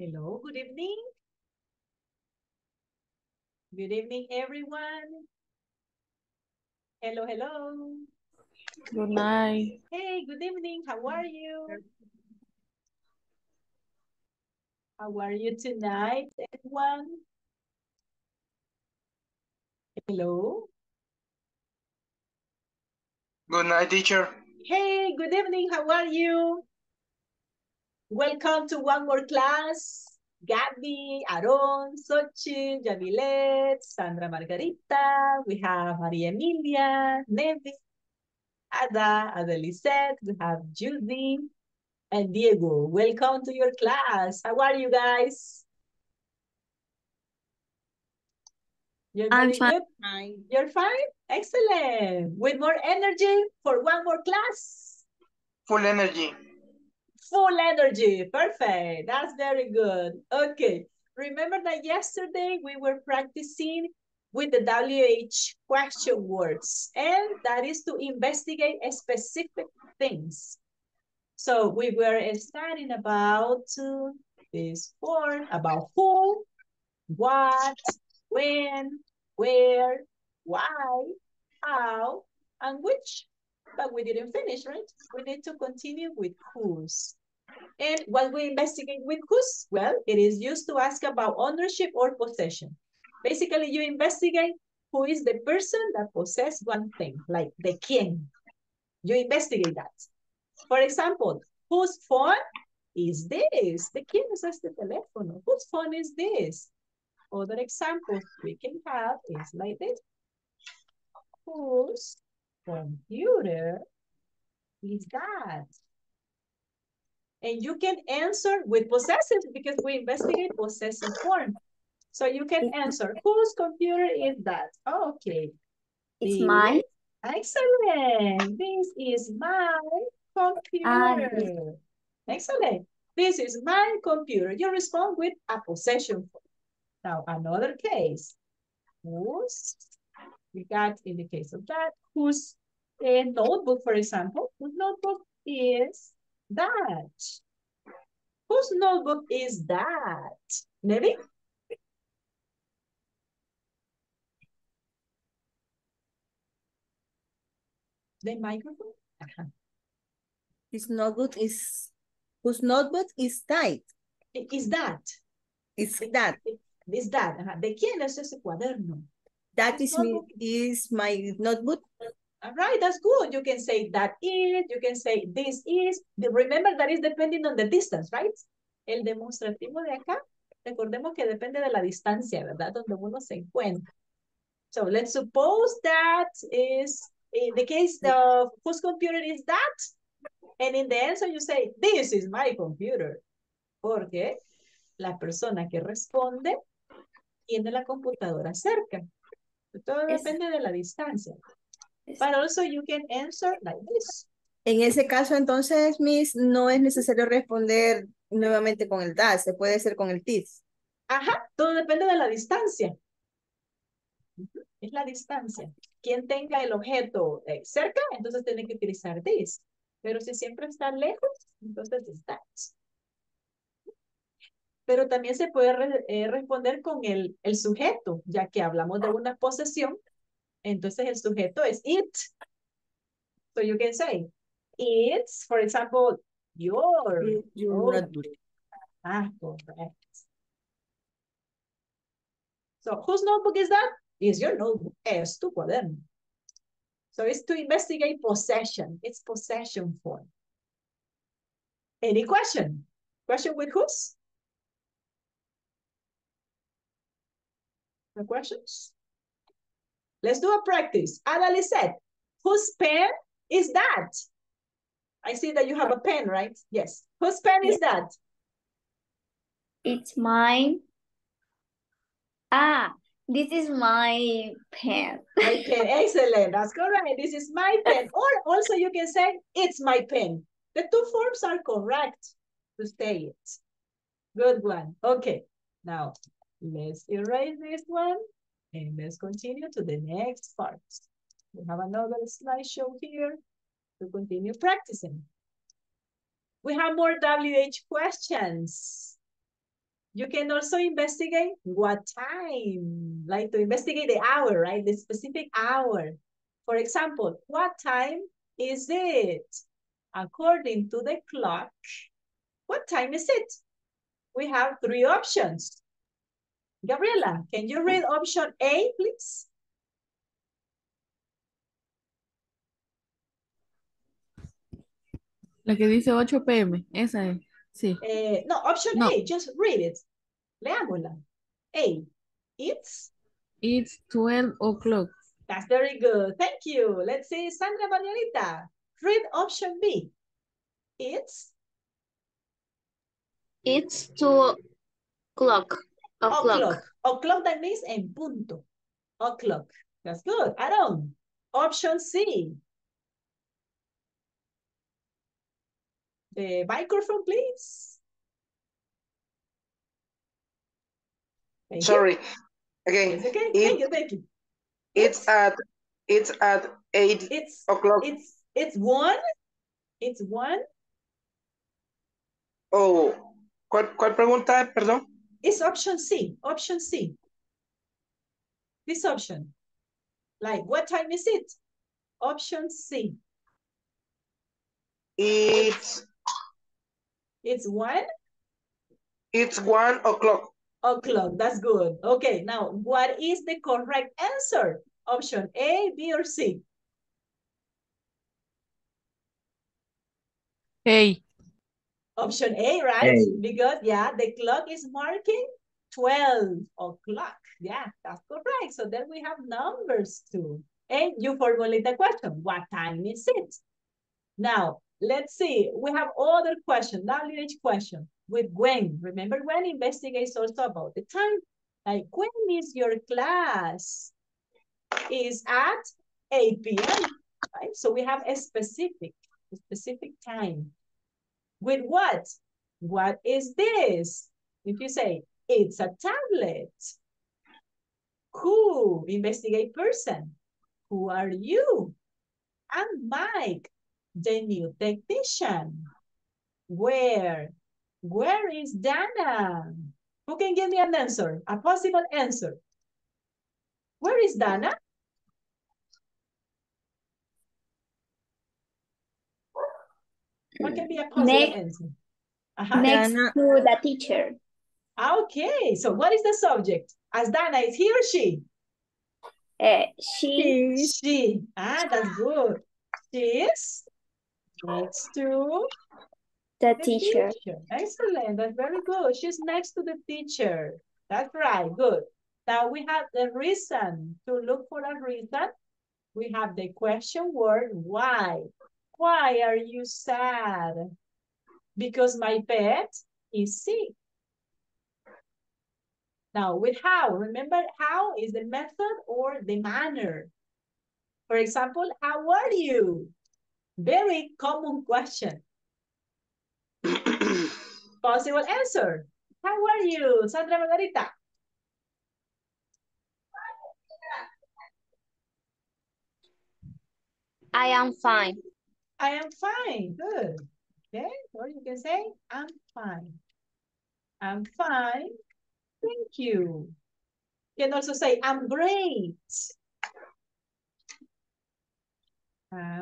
Hello, good evening. Good evening, everyone. Hello, hello. Good night. Hey, good evening. How are you? How are you tonight, everyone? Hello. Good night, teacher. Hey, good evening. How are you? Welcome to one more class. Gabby, Aaron, Sochi, Javilet, Sandra Margarita. We have Maria Emilia, Nevi, Ada, Adelisette. We have Judy and Diego. Welcome to your class. How are you guys? You're very good. Fine. You're fine? Excellent. With more energy for one more class. Full energy. Full energy, perfect. That's very good. Okay, remember that yesterday we were practicing with the WH question words, and that is to investigate specific things. So we were studying about this form, about who, what, when, where, why, how, and which. But we didn't finish, right? We need to continue with whose. And what we investigate with whose? Well, it is used to ask about ownership or possession. Basically, you investigate who is the person that possesses one thing, like the quién. You investigate that. For example, whose phone is this? The quién es este teléfono? Whose phone is this? Other examples we can have is like this. Whose computer is that? And you can answer with possessive because we investigate possessive form. So you can answer, whose computer is that? Oh, okay. It's mine. Excellent. This is my computer. Excellent. This is my computer. You respond with a possession form. Now, another case. Whose? We got in the case of that, whose notebook, for example, whose notebook is that? Whose notebook is that? Maybe? The microphone? Uh-huh. This notebook is, whose notebook is that? Is that? Is that? Is that? Uh-huh. ¿De quién es ese cuaderno? That is my notebook. All right, that's good. You can say that is, you can say this is. Remember that is depending on the distance, right? El demostrativo de acá, recordemos que depende de la distancia, ¿verdad? Donde uno se encuentra. So let's suppose that is, in the case of whose computer is that? And in the answer you say, this is my computer. Porque la persona que responde tiene la computadora cerca. Todo depende de la distancia. But also you can answer like this. En ese caso, entonces, Miss, no es necesario responder nuevamente con el that. Se puede hacer con el this. Ajá, todo depende de la distancia. Es la distancia. Quien tenga el objeto cerca, entonces tiene que utilizar this. Pero si siempre está lejos, entonces es that. Pero también se puede responder con el sujeto, ya que hablamos de una posesión, entonces el sujeto es it. So you can say, it's, for example, your notebook. Ah, correct. So, whose notebook is that? It's your notebook. Es tu cuaderno. So, it's to investigate possession. It's possession form. Any question? Question with whose? No questions? Let's do a practice. Adali said, whose pen is that? I see that you have a pen, right? Yes. Whose pen is that? It's mine. Ah, this is my pen. Okay, excellent. That's correct. This is my pen. Or also you can say, it's my pen. The two forms are correct to say it. Good one. Okay. Now, let's erase this one and let's continue to the next part. We have another slideshow here to continue practicing. We have more WH questions. You can also investigate what time, like to investigate the hour, right? The specific hour. For example, what time is it? According to the clock, what time is it? We have three options. Gabriela, can you read option A, please? La que dice 8 p.m., esa es, sí. No, option no. A, just read it. Leámosla. A, it's? It's 12 o'clock. That's very good. Thank you. Let's see, Sandra Margarita, read option B. It's? It's 2 o'clock. O'clock. O'clock, that means en punto. O'clock. That's good. Aaron, option C. The microphone, please. Thank Sorry. You. Again. It's okay. Thank you. It's at 8 o'clock. It's one. Oh, ¿cuál pregunta? Perdón. It's option C. Option C. This option. Like, what time is it? Option C. It's 1 o'clock. O'clock, that's good. Okay, now, what is the correct answer? Option A, B, or C? A. Option A, right? A. Because, yeah, the clock is marking 12 o'clock. Yeah, that's correct. So then we have numbers too. And you formulate the question, what time is it? Now, let's see, we have other question, WH question with Gwen. Remember, Gwen investigates also about the time. Like, when is your class? Is at 8 p.m., right? So we have a specific time. With what? What is this? If you say, it's a tablet. Who? Investigate person. Who are you? I'm Mike, the new technician. Where? Where is Dana? Who can give me an answer? A possible answer. Where is Dana? What can be a possible answer? Uh-huh. Next Dana. To the teacher. Okay, so what is the subject? As Dana is he or she? She. Ah, that's good. She is next to the teacher. Excellent, that's very good. She's next to the teacher. That's right, good. Now we have the reason. To look for a reason, we have the question word, why. Why are you sad? Because my pet is sick. Now with how, remember how is the method or the manner. For example, how are you? Very common question. Possible answer. How are you, Sandra Margarita? I am fine. I am fine. Good. Okay. Or you can say, I'm fine. I'm fine. Thank you. You can also say, I'm great.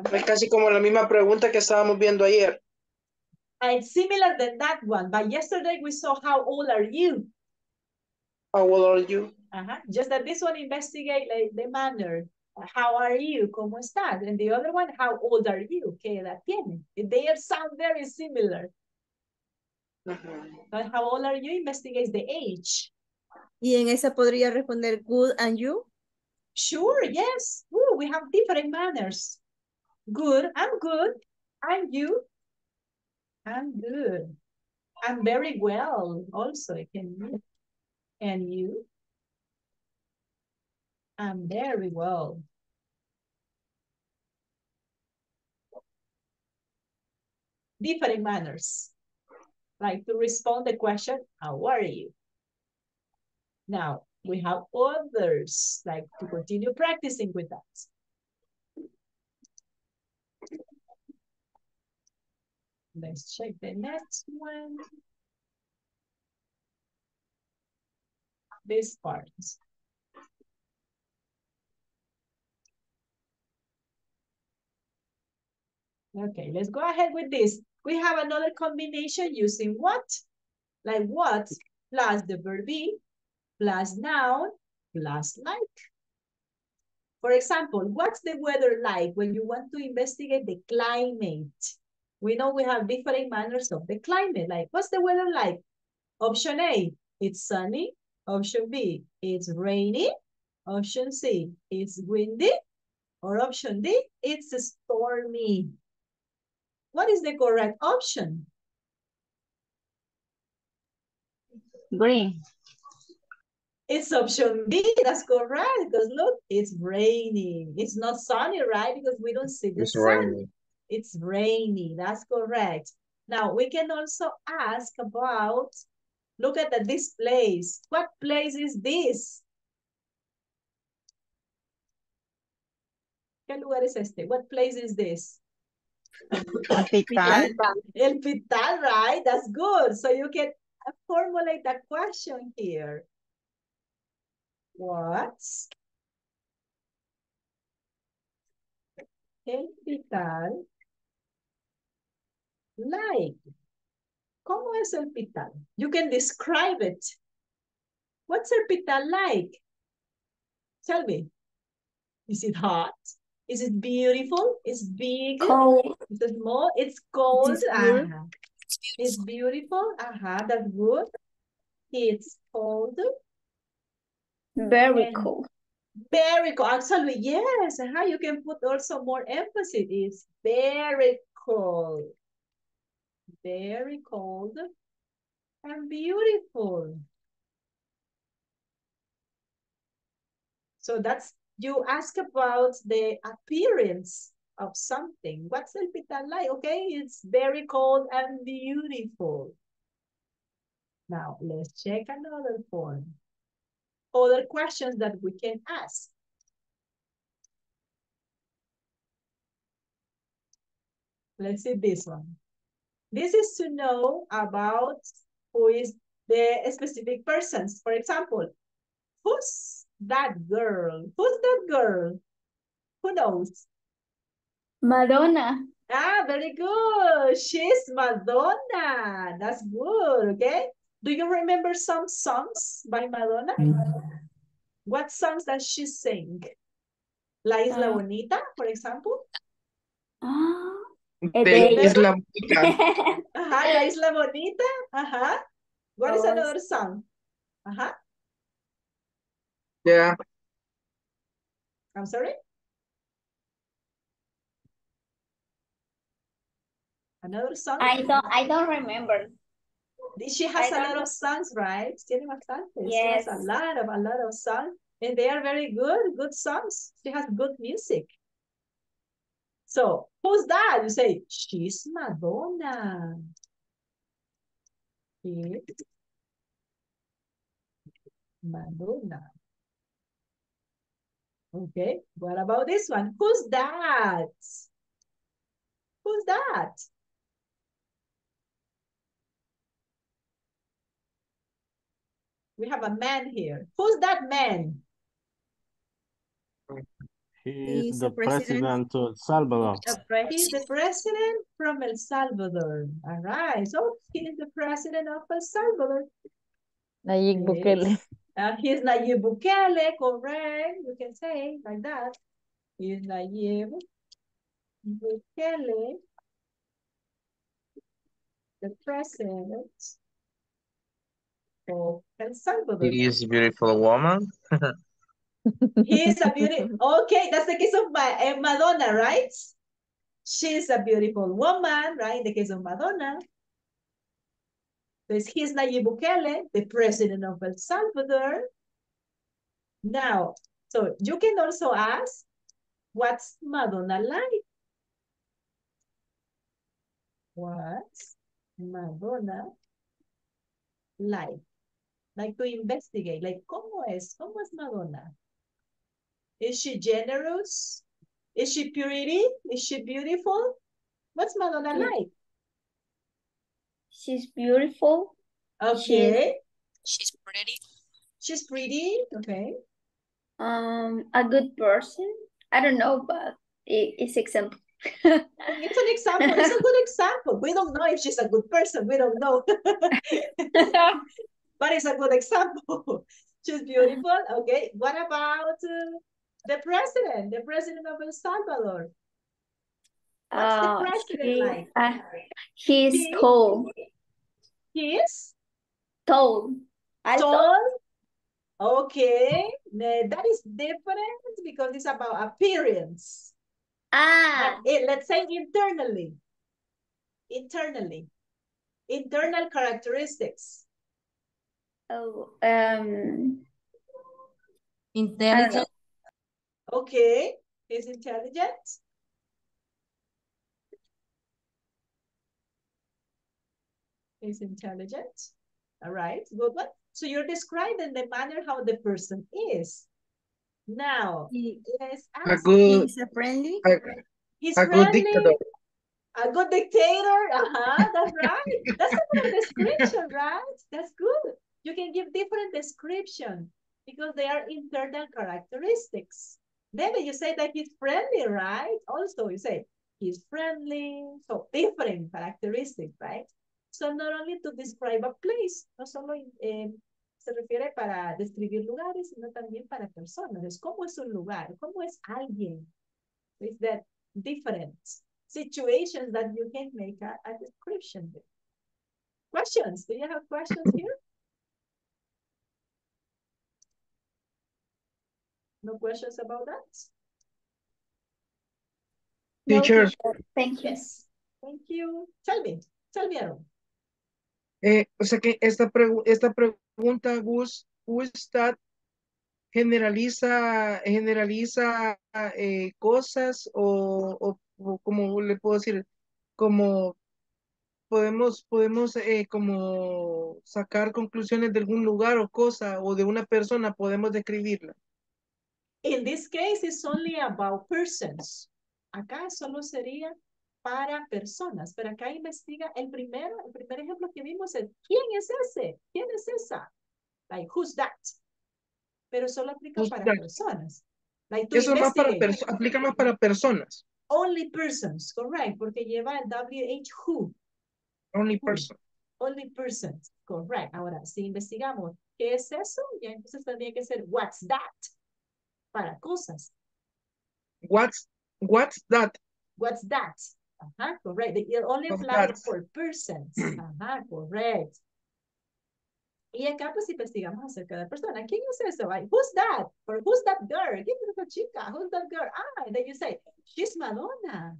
Es casi como la misma pregunta que estábamos viendo ayer. It's similar than that one, but yesterday we saw how old are you? How old are you? Just that this one investigate like, the manner. How are you? ¿Cómo estás? And the other one, how old are you? ¿Qué edad tiene? They sound very similar. But how old are you investigates the age. Y en esa podría responder good and you? Sure, yes. Ooh, we have different manners. Good. And you? I'm good. I'm very well also. It can be. And you? I'm very well. Different manners. Like to respond the question, how are you? Now, we have others like to continue practicing with that. Let's check the next one. this part. Okay, let's go ahead with this. We have another combination using what? Like what plus the verb be, plus noun, plus like. For example, what's the weather like when you want to investigate the climate? We know we have different manners of the climate. Like, what's the weather like? Option A, it's sunny. Option B, it's rainy. Option C, it's windy. Or option D, it's stormy. What is the correct option? Green. It's option B, that's correct. Because look, it's raining. It's not sunny, right? Because we don't see the sun. Rainy. It's rainy, that's correct. Now, we can also ask about, look at this place. What place is this? ¿Qué lugar es este? What place is this? El Pital. El Pital, right? That's good. So you can formulate that question here. What's El Pital like? ¿Cómo es El Pital? You can describe it. What's El Pital like? Tell me. Is it hot? Is it beautiful? It's big. Cold. Is it small? It's cold. It's beautiful. Uh-huh. It's beautiful. Uh-huh. That's good. It's cold. Very and cold. Very cold. Absolutely. Yes. Uh-huh. You can put also more emphasis. It's very cold. Very cold and beautiful. So that's you ask about the appearance of something. What's El Pital like? Okay, it's very cold and beautiful. Now, let's check another form. Other questions that we can ask. Let's see this one. This is to know about who is the specific persons. For example, who's that girl? Who's that girl? Who knows? Madonna. Ah, very good. She's Madonna. That's good, okay? Do you remember some songs by Madonna? What songs does she sing? La Isla Bonita, for example? La Isla Bonita. Ajá, La Isla Bonita. Ajá. What is another song? Ajá. Yeah. I'm sorry? Another song? I don't remember. She has a lot of songs, right? Yes. She has a lot of songs. And they are very good songs. She has good music. So, who's that? You say, she's Madonna. It's Madonna. Okay, what about this one? Who's that? Who's that? We have a man here. Who's that man? He's the president of El Salvador. He's the president from El Salvador. All right, so he's the president of El Salvador. Nayib Bukele. He's Nayib Bukele, correct? You can say like that. He's Nayib Bukele, the president of El Salvador. He is a beautiful woman. He is a beautiful. Okay, that's the case of Madonna, right? She's a beautiful woman, right? The case of Madonna. He's Nayib Bukele, the president of El Salvador. Now, so you can also ask, what's Madonna like? What's Madonna like? Like to investigate, like, ¿Cómo es Madonna? Is she generous? Is she pretty? Is she beautiful? What's Madonna like? She's beautiful. Okay. She's pretty. She's pretty, okay. A good person. I don't know, but it's example. It's an example. It's a good example. We don't know if she's a good person. We don't know. But it's a good example. She's beautiful. Okay. What about the president? The president of El Salvador. What's the president like? He's tall. He is? Tall. Tall? Okay. That is different because it's about appearance. Let's say internally. Internally. Internal characteristics. Oh, intelligent. Okay. He's intelligent. He's intelligent. All right. Good one. So you're describing the manner how the person is. Now, he's friendly. He's a friendly. A good dictator. That's right. That's a good description, right? That's good. You can give different description because they are internal characteristics. Maybe you say that he's friendly, right? Also, you say he's friendly. So different characteristics, right? So not only to describe a place, no solo se refiere para describir lugares, sino también para personas. Es cómo es un lugar, cómo es alguien. It's that different situations that you can make a description with. Questions? Do you have questions here? No questions about that? Teacher. No, thank you. Yes. Thank you. Tell me, Aaron. O sea que esta pregunta, usted generaliza cosas o como le puedo decir, como podemos como sacar conclusiones de algún lugar o cosa o de una persona, podemos describirla. In this case, it's only about persons. Acá solo sería para personas, pero acá investiga el primer ejemplo que vimos es ¿quién es ese? ¿Quién es esa? Like, who's that? Pero solo aplica para personas. Like, eso más aplica más para personas. Only persons, correct, porque lleva el WH who. Only person. Only persons, correct. Ahora, si investigamos ¿qué es eso? Ya entonces tendría que ser what's that? Para cosas. What's that? What's that? Correct. It only applies for persons. Correct. Y acá pues investigamos acerca de la persona. ¿Quién es eso? Like, who's that? Or who's that girl? ¿Quién es esa chica? Who's that girl? And then you say, she's Madonna.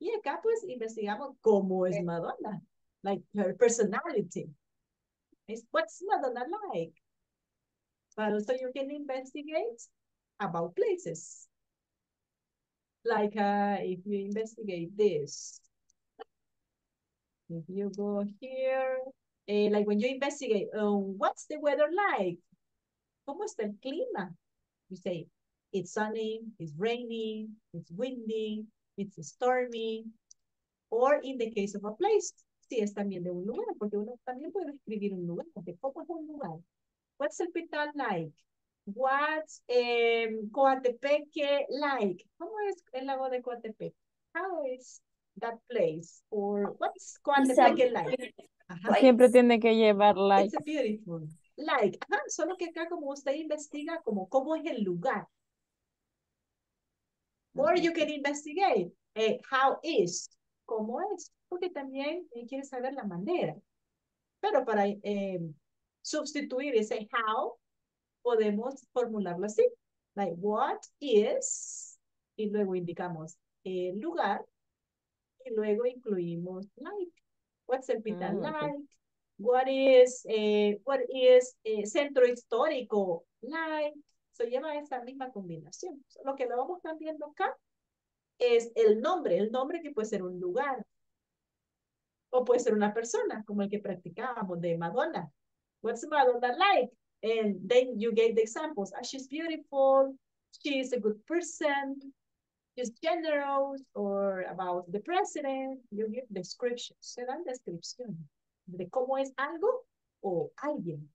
Y acá pues investigamos cómo es Madonna. Like her personality. It's what's Madonna like? But also you can investigate about places. Like if you investigate this, if you go here, like when you investigate, what's the weather like? ¿Cómo está el clima? You say, it's sunny, it's rainy, it's windy, it's stormy. Or in the case of a place, si es también de un lugar, porque uno también puede escribir un lugar, porque ¿cómo es un lugar? What's El Pital like? What's Coatepeque like? ¿Cómo es el lago de Coatepeque? How is that place? Or what's Coatepeque like? Siempre tiene que llevar like. It's a beautiful. Like. Solo que acá como usted investiga como cómo es el lugar. Or you can investigate how is. ¿Cómo es? Porque también quiere saber la manera. Pero para sustituir ese how, podemos formularlo así, like what is, y luego indicamos el lugar, y luego incluimos like, what's El Pital like, what is centro histórico like, so lleva esa misma combinación. So, lo que lo vamos cambiando acá es el nombre que puede ser un lugar, o puede ser una persona, como el que practicábamos de Madonna, what's Madonna like? And then you gave the examples. She's beautiful. She's a good person. She's generous. Or about the president. You give descriptions. Se dan descripción de cómo es algo o alguien.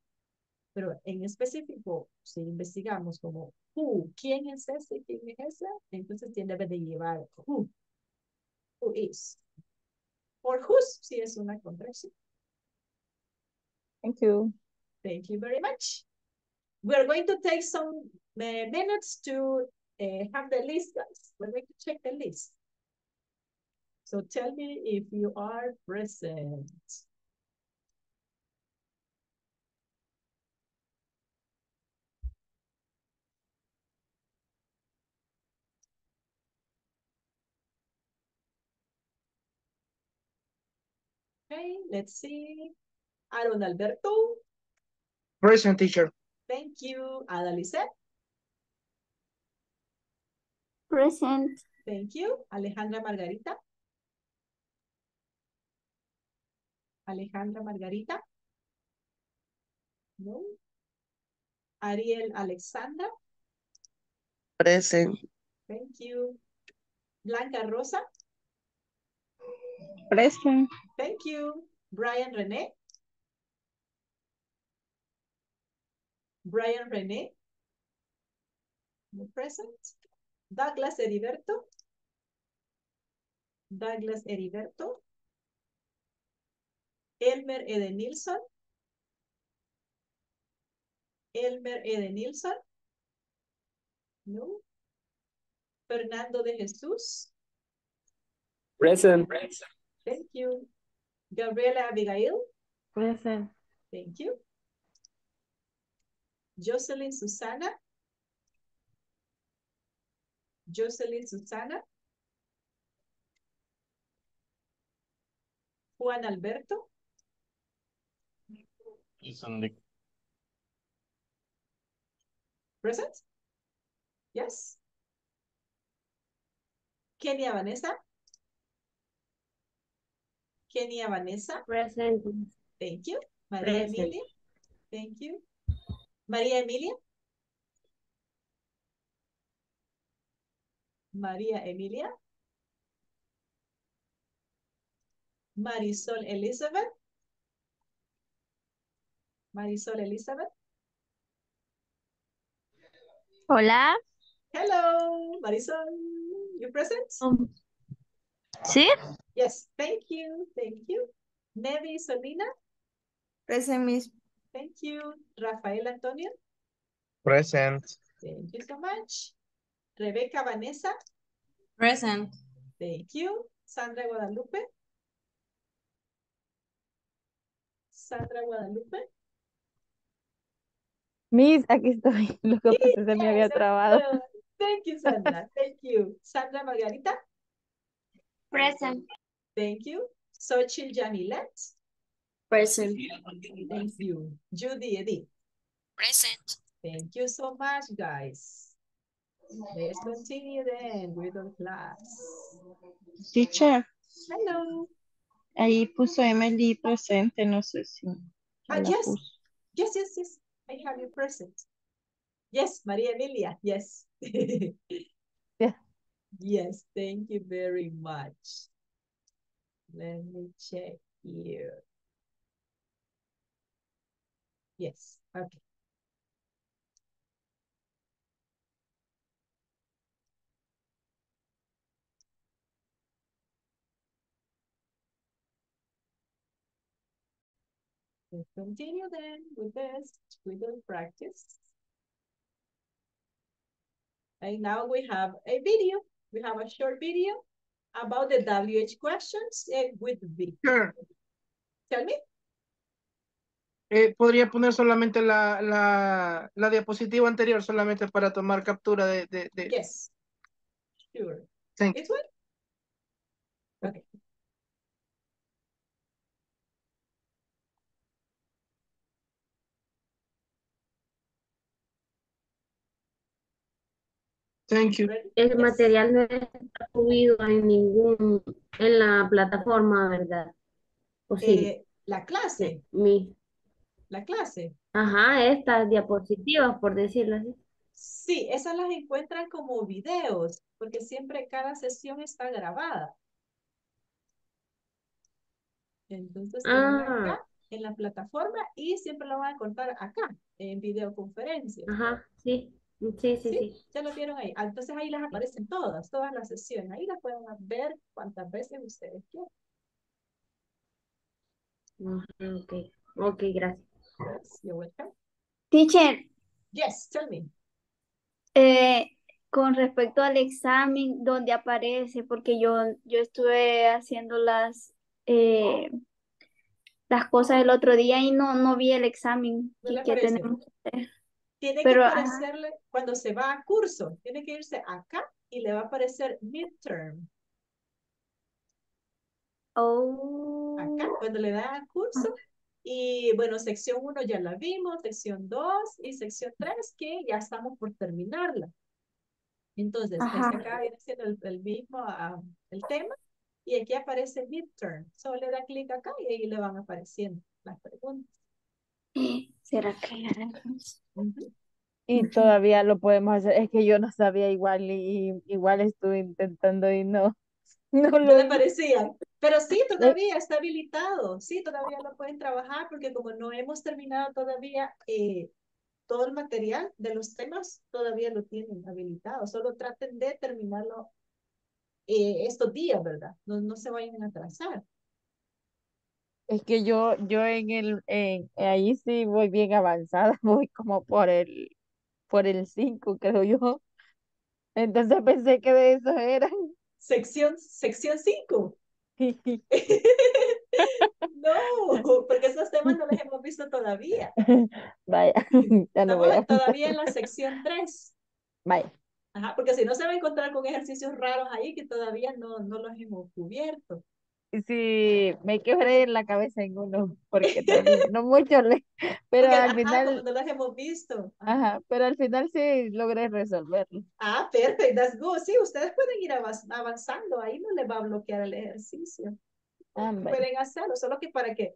Pero en específico, si investigamos como who, quién es este, quién es esa, entonces tiene de llevar who is, or whose, si es una contracción. Thank you. Thank you very much. We are going to take some minutes to have the list, guys. We're going to check the list. So tell me if you are present. Okay, let's see. Aaron Alberto. Present, teacher. Thank you. Adaliset. Present. Thank you. Alejandra Margarita. Alejandra Margarita. No. Ariel Alexandra. Present. Thank you. Blanca Rosa. Present. Thank you. Brian René. Brian René. Present. Douglas Heriberto. Douglas Heriberto. Elmer Edenilson. Elmer Edenilson. No. Fernando de Jesús. Present. Present. Thank you. Gabriela Abigail. Present. Thank you. Jocelyn Susana. Jocelyn Susana. Juan Alberto. Present? Yes. Kenia Vanessa. Kenia Vanessa. Present. Thank you. María Emilia. Thank you. María Emilia. María Emilia. Marisol Elizabeth. Marisol Elizabeth. Hola. Hello, Marisol. You present? Sí. Yes, thank you. Thank you. Nevi Solina. Present, Miss. Thank you. Rafael Antonio. Present. Thank you so much. Rebecca Vanessa. Present. Thank you. Sandra Guadalupe. Sandra Guadalupe. Miss, aquí estoy. Lo que pasa es que me había trabado. Thank you, Sandra. Thank you. Sandra Margarita. Present. Thank you. Xochitl Jamilet. Present. Thank you. Judy Edith. Present. Thank you so much, guys. Let's continue then with our class. Teacher. Hello. Ahí puso Emily presente, no sé si. Ah, yes. Puso. Yes, yes, yes. I have you present. Yes, María Emilia. Yes. Yeah. Yes, thank you very much. Let me check here. Yes, okay. Let's continue then with this squiggle practice. And now we have a video. We have a short video about the WH questions with V. Sure. Tell me. Podría poner solamente la diapositiva anterior, solamente para tomar captura de... Yes. Sure. Thank you. This one? Okay. Thank you. El material no está subido en la plataforma, ¿verdad? ¿O sí? La clase. La clase. Ajá, estas diapositivas, por decirlo así. Sí, esas las encuentran como videos, porque siempre cada sesión está grabada. Entonces, acá en la plataforma y siempre lo van a encontrar acá, en videoconferencia. Ajá, sí. Sí, sí, sí, sí. Ya lo vieron ahí. Entonces ahí les aparecen todas las sesiones. Ahí las pueden ver cuantas veces ustedes quieran. Ok, ok, gracias. You're welcome. Teacher. Yes, tell me. Con respecto al examen, ¿dónde aparece? Porque yo estuve haciendo las cosas el otro día y no vi el examen. ¿No que tenemos que hacer? Tiene que aparecerle cuando se va a curso. Tiene que irse acá y le va a aparecer midterm. Oh. Acá, cuando le da a curso. Y bueno, sección 1 ya la vimos, sección 2 y sección 3 que ya estamos por terminarla. Entonces, desde acá viene siendo el mismo el tema. Y aquí aparece midterm. Solo le da clic acá y ahí le van apareciendo las preguntas. ¿Será que y todavía lo podemos hacer? Es que yo no sabía igual y igual estuve intentando y no me parecía. Pero sí, todavía está habilitado. Sí, todavía lo pueden trabajar porque como no hemos terminado todavía todo el material de los temas, todavía lo tienen habilitado. Solo traten de terminarlo estos días, ¿verdad? No se vayan a atrasar. Es que yo ahí sí voy bien avanzada, voy como por el 5, creo yo. Entonces pensé que de eso eran. Sección 5. No, porque esos temas no los hemos visto todavía. Vaya, ya no voy. Estamos todavía en la sección 3. Vaya. Ajá, porque si no se va a encontrar con ejercicios raros ahí que todavía no los hemos cubierto. Sí, me quebré la cabeza en uno, porque no mucho, pero porque, al final... Como no las hemos visto. Ajá, pero al final sí logré resolverlo. Ah, perfecto, that's good. Sí, ustedes pueden ir avanzando, ahí no les va a bloquear el ejercicio. Pueden hacerlo, solo que para que,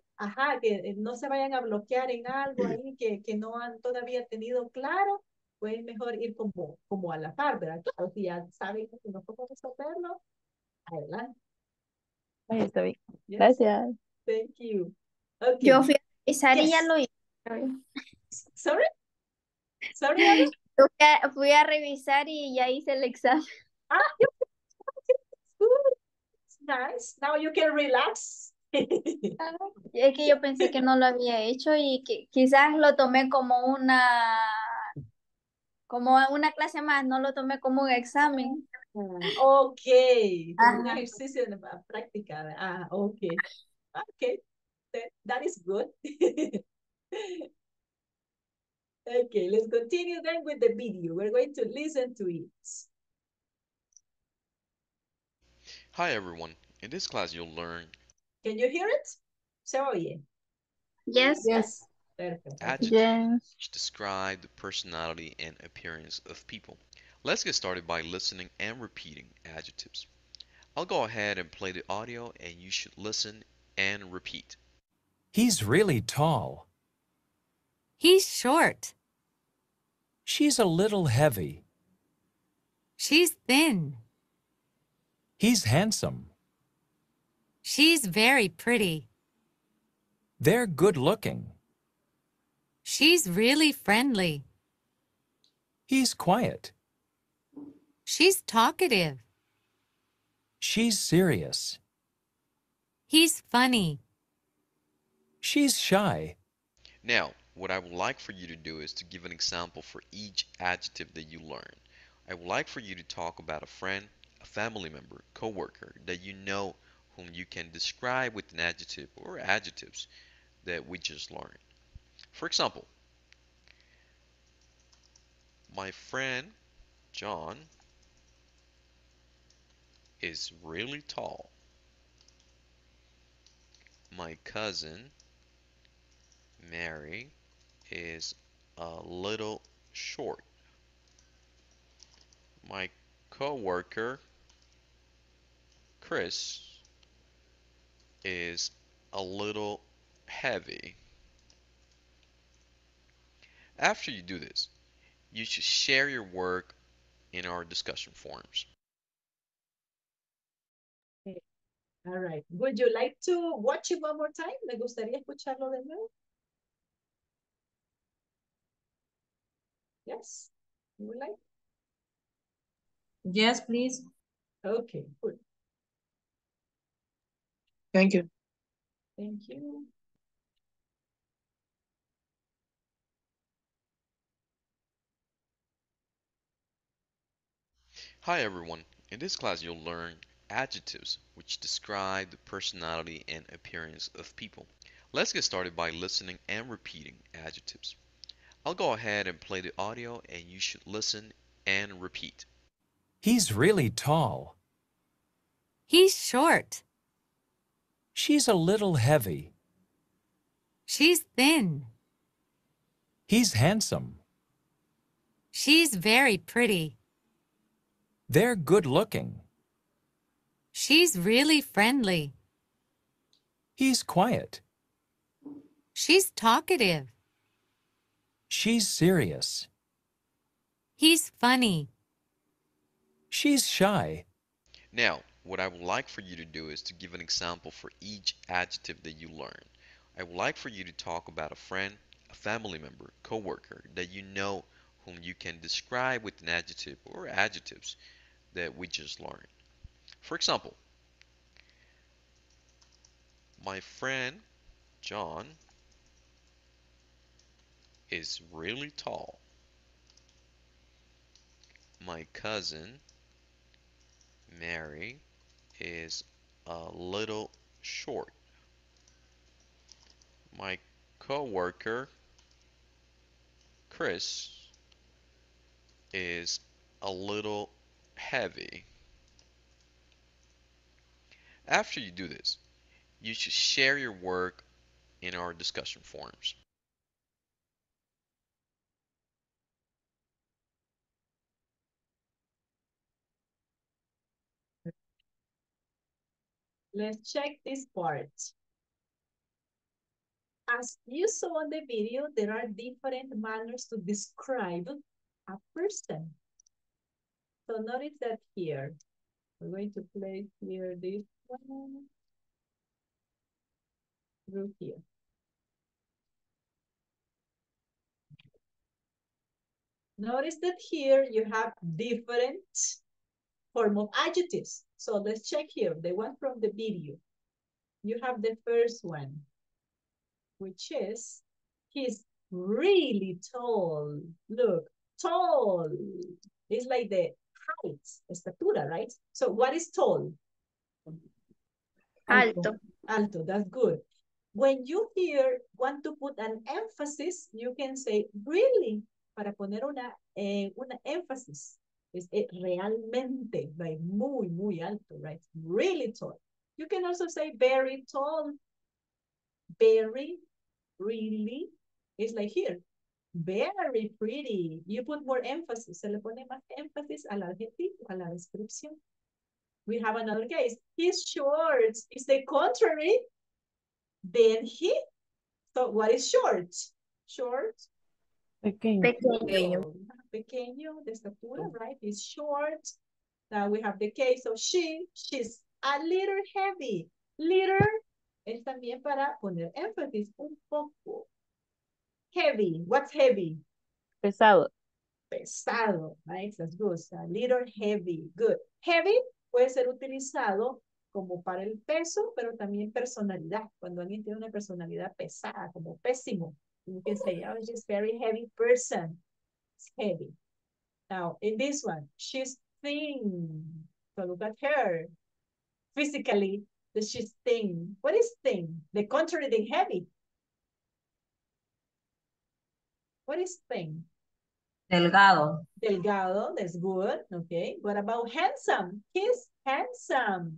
que no se vayan a bloquear en algo ahí que no han todavía tenido claro, pues mejor ir como a la par, ¿verdad? Claro, si ya saben que no podemos resolverlo, adelante. Ahí está bien. Yes. Gracias. Thank you. Okay. Yo fui a revisar y ya lo hice. Sorry. Sorry. Fui a revisar y ya hice el examen. Ah, good. It's nice. Now you can relax. Es que yo pensé que no lo había hecho y que quizás lo tomé como una clase más, no lo tomé como un examen. Ok, un ejercicio de práctica. Ah, ok. Ok, that is good. Okay, let's continue then with the video. We're going to listen to it. Hi, everyone. In this class, you'll learn. Can you hear it? ¿Se oye? Yes. Yes. Perfect. Adjectives, which describe the personality and appearance of people. Let's get started by listening and repeating adjectives. I'll go ahead and play the audio and you should listen and repeat. He's really tall. He's short. She's a little heavy. She's thin. He's handsome. She's very pretty. They're good looking. She's really friendly. He's quiet. She's talkative. She's serious. He's funny. She's shy. Now, what I would like for you to do is to give an example for each adjective that you learn. I would like for you to talk about a friend, a family member, coworker that you know whom you can describe with an adjective or adjectives that we just learned. For example, my friend John is really tall. My cousin Mary is a little short. My coworker Chris is a little heavy. After you do this, you should share your work in our discussion forums. All right. Would you like to watch it one more time? Me gustaría escucharlo de nuevo. Yes? You would like? Yes, please. Okay, good. Thank you. Thank you. Hi, everyone. In this class, you'll learn adjectives which describe the personality and appearance of people. Let's get started by listening and repeating adjectives. I'll go ahead and play the audio, and you should listen and repeat. He's really tall. He's short. She's a little heavy. She's thin. He's handsome. She's very pretty. They're good-looking. She's really friendly. He's quiet. She's talkative. She's serious. He's funny. She's shy. Now, what I would like for you to do is to give an example for each adjective that you learn. I would like for you to talk about a friend, a family member, coworker that you know whom you can describe with an adjective or adjectives that we just learned. For example, my friend John is really tall. My cousin Mary is a little short. My coworker Chris is a little heavy. After you do this, you should share your work in our discussion forums. Let's check this part. As you saw on the video, there are different manners to describe a person. So notice that here. We're going to place here this one through here. Notice that here you have different form of adjectives. So let's check here, the one from the video. You have the first one, which is, he's really tall. Look, tall. It's like the height, estatura, right? So what is tall? Alto. Alto, that's good. When you here want to put an emphasis, you can say really, para poner una emphasis. Is it realmente, like muy, muy alto, right? Really tall. You can also say very tall. Very, really. It's like here. Very pretty. You put more emphasis. Se le pone más énfasis al adjetivo, a la descripción. We have another case. He's short. It's the contrary. Then he. So what is short? Short. Pequeño. Pequeño, de estatura, right? It's short. Now we have the case of she. She's a little heavy. Little es también para poner énfasis un poco. Heavy. What's heavy? Pesado. Pesado, right? That's good. A little heavy. Good. Heavy puede ser utilizado como para el peso, pero también personalidad. Cuando alguien tiene una personalidad pesada, como pésimo. You can say, oh, she's a very heavy person. It's heavy. Now, in this one, she's thin. So look at her. Physically, she's thin. What is thin? The contrary to heavy. What is thin? Delgado. Delgado, that's good. Okay. What about handsome? He's handsome.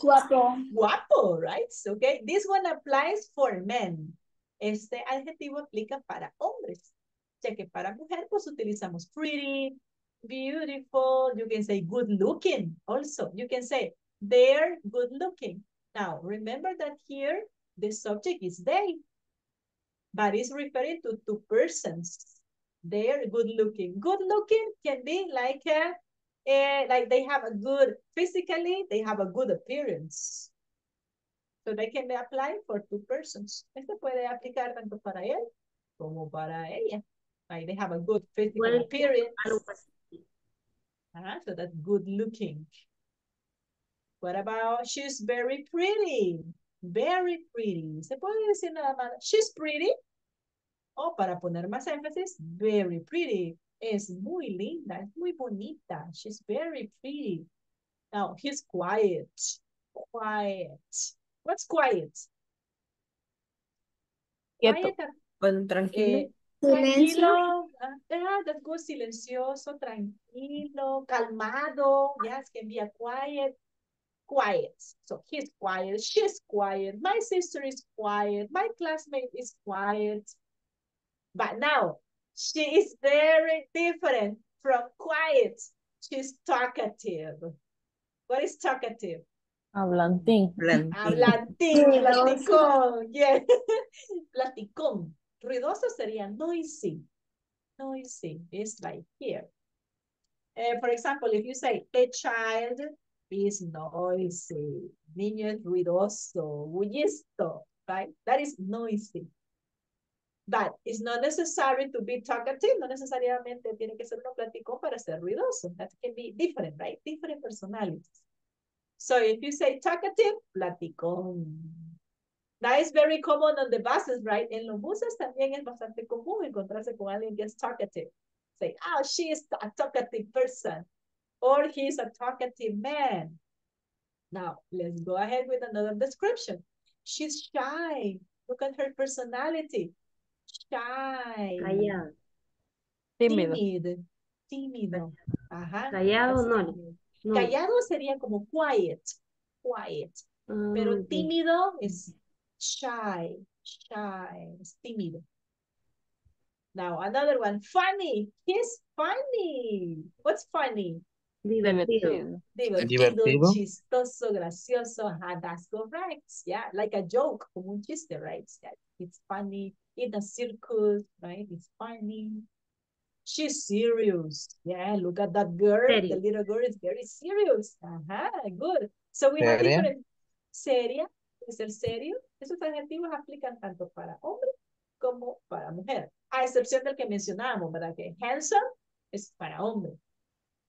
Guapo. Guapo, right? Okay. This one applies for men. Este adjetivo aplica para hombres, ya que para mujer pues utilizamos pretty, beautiful, you can say good looking also. You can say they're good looking. Now, remember that here the subject is they, but it's referring to two persons. They're good looking. Good looking can be like like they have a good, physically, they have a good appearance. So they can apply for two persons. Esto puede aplicar tanto para él como para ella. Like they have a good physical appearance. So that's good looking. What about she's very pretty? Very pretty. Se puede decir nada más, she's pretty. O para poner más énfasis, very pretty. Es muy linda, es muy bonita. She's very pretty. Now, he's quiet. Quiet. What's quiet? Quieto. Quiet. Tranquilo. Tranquilo. That goes silencioso, tranquilo, calmado. Yes, can be a quiet. Quiet. So he's quiet. She's quiet. My sister is quiet. My classmate is quiet. But now, she is very different from quiet. She's talkative. What is talkative? Hablantín. Platicón. Yeah. Platicón. Ruidoso sería noisy. Noisy is like here. For example, if you say a child is noisy, niño es ruidoso, bullisto, right? That is noisy. But it's not necessary to be talkative. No necesariamente tiene que ser un platicón para ser ruidoso. That can be different, right? Different personalities. So if you say talkative, platicón. That is very common on the buses, right? En los buses también es bastante común encontrarse con alguien que es talkative. Say, oh, she is a talkative person. Or he is a talkative man. Now, let's go ahead with another description. She's shy. Look at her personality. Shy. Callado. Tímido. Tímido. Tímido. Ajá. Callado no. No. Callado sería como quiet. Quiet. Pero tímido es shy. Shy. Es tímido. Now, another one. Funny. He's funny. What's funny? Divertido. Divertido. Chistoso, gracioso. Ajá, that's correct. Yeah, like a joke. Como un chiste, right? Yeah. It's funny. In a circus, right? It's funny. She's serious. Yeah, look at that girl. Seria. The little girl is very serious. Uh-huh, good. So we have different. Seria. Es el serio. Esos adjetivos aplican tanto para hombre como para mujer. A excepción del que mencionamos, ¿verdad? Que handsome es para hombre.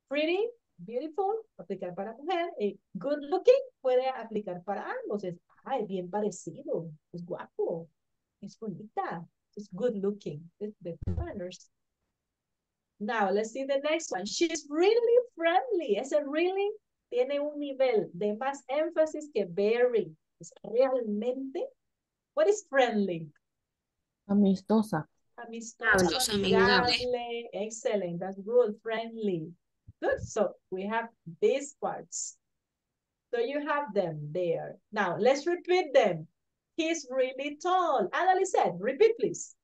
Pretty, beautiful, aplicar para mujer. Y good looking puede aplicar para ambos. Es, ay, bien parecido. Es guapo. It's bonita. It's good looking. The manners. Now, let's see the next one. She's really friendly. Ese really tiene un nivel de más énfasis que very. Es realmente. What is friendly? Amistosa. Amistosa. Amigable. Excellent. That's good. Friendly. Good. So, we have these parts. So, you have them there. Now, let's repeat them. He's really tall. Adalisette, repeat please.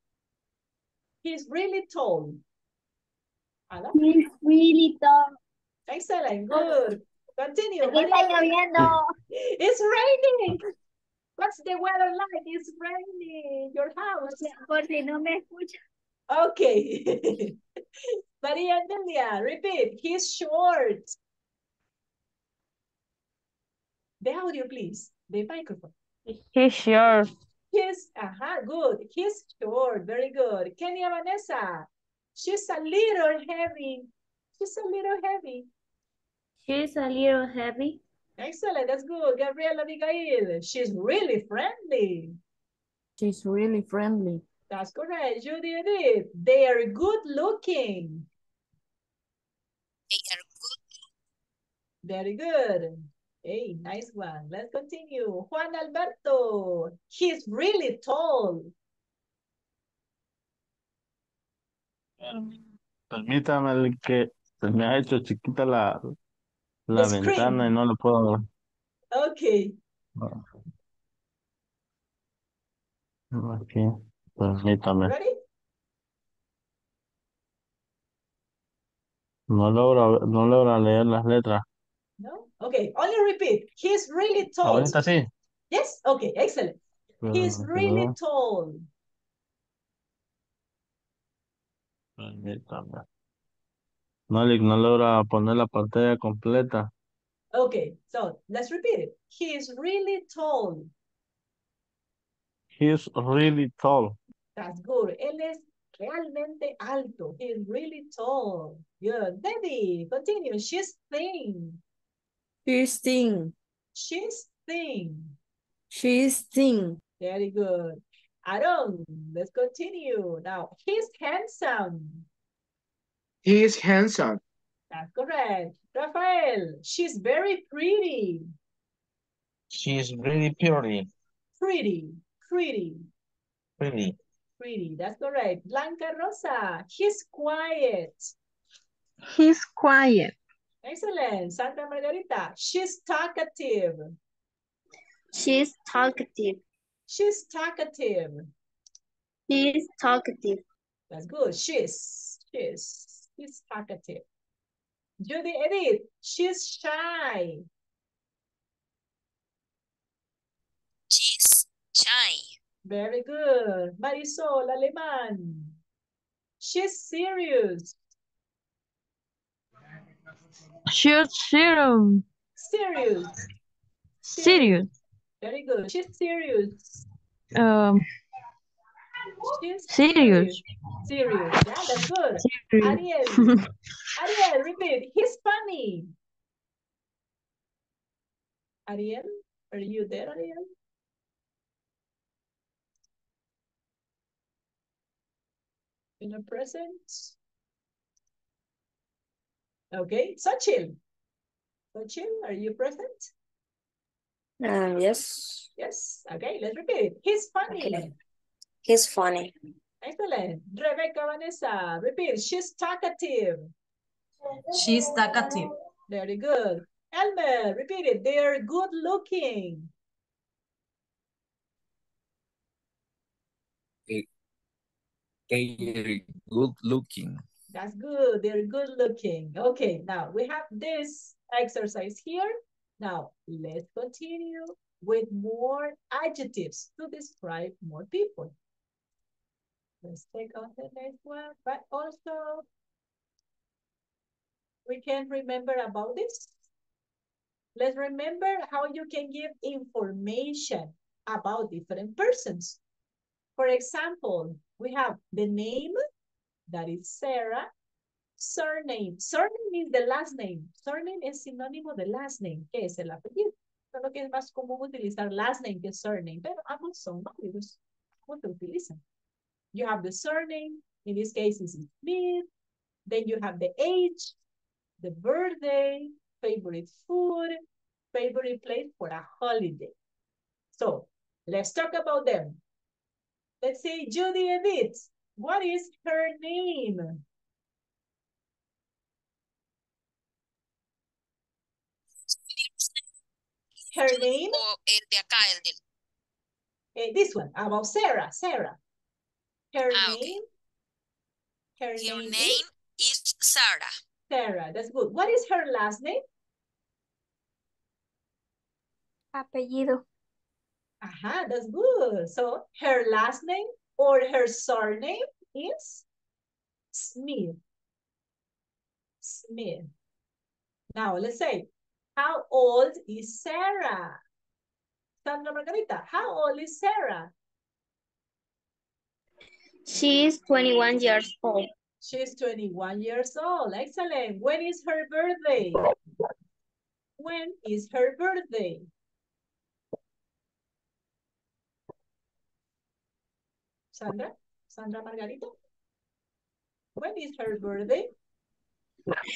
He's really tall. Ada? He's really tall. Excellent, good. Continue. It's raining. What's the weather like? It's raining. Your house. Por si no me escucha. Okay. Maria Delia, repeat. He's short. The audio, please. The microphone. He's short. He's, good. He's short. Very good. Kenia Vanessa. She's a little heavy. She's a little heavy. She's a little heavy. Excellent. That's good. Gabriela Abigail. She's really friendly. She's really friendly. That's correct. Judy Edith. They are good looking. They are good. Very good. Hey, nice one. Let's continue. Juan Alberto. He's really tall. Permítame que se me ha hecho chiquita la ventana y no lo puedo ver. Okay. Okay. Permítame. Ready? No logro leer las letras. No? Okay, only repeat. He's really tall. Ahorita sí. Yes? Okay, excellent. He's really tall. Permítame. No logra poner la pantalla completa. Okay, so let's repeat it. He is really tall. He is really tall. That's good. Él es realmente alto. He is really tall. Good. Debbie, continue. She's thin. She's thin. She's thin. She's thin. Very good. Aaron, let's continue. Now, he's handsome. He is handsome. That's correct. Rafael, she's very pretty. She's really pretty. Pretty, pretty. Pretty. Pretty, that's correct. Blanca Rosa, he's quiet. He's quiet. Excellent. Sandra Margarita, she's talkative. She's talkative. She's talkative. She's talkative. That's good. She's talkative. Judy Edith, she's shy. She's shy. Very good. Marisol Alemán, she's serious. She's serious. Serious. Serious. Very good. She's serious. She's serious. Serious. Yeah, that's good. Serious. Ariel. Ariel, repeat. He's funny. Ariel, are you there, Ariel? In the present. Okay. Sachil. Sachil, are you present? Yes. Yes. Okay, let's repeat it. He's funny. Okay. He's funny. Excellent. Rebecca Vanessa, repeat. She's talkative. She's talkative. Very good. Elmer, repeat it. They're good looking. They're good looking. That's good. They're good looking. Okay, now we have this exercise here. Now, let's continue with more adjectives to describe more people. Let's take on the next one, but also we can remember about this. Let's remember how you can give information about different persons. For example, we have the name, that is Sarah. Surname. Surname is the last name. Surname es sinónimo de last name, que es el apellido. Solo que es más común utilizar last name que surname, pero ambos son válidos. ¿Cómo te utilizan? You have the surname. In this case, it's Smith. Then you have the age, the birthday, favorite food, favorite place for a holiday. So let's talk about them. Let's say Judy Edith. What is her name? Her name? This one, about Sarah, Sarah. Her name? Okay. Her name is Sarah. Sarah, that's good. What is her last name? Apellido. Aha, that's good. So her last name or her surname is Smith. Smith. Now let's say, how old is Sarah? Sandra Margarita, how old is Sarah? She is 21 years old. She is 21 years old. Excellent. When is her birthday? When is her birthday? Sandra? Sandra Margarita? When is her birthday?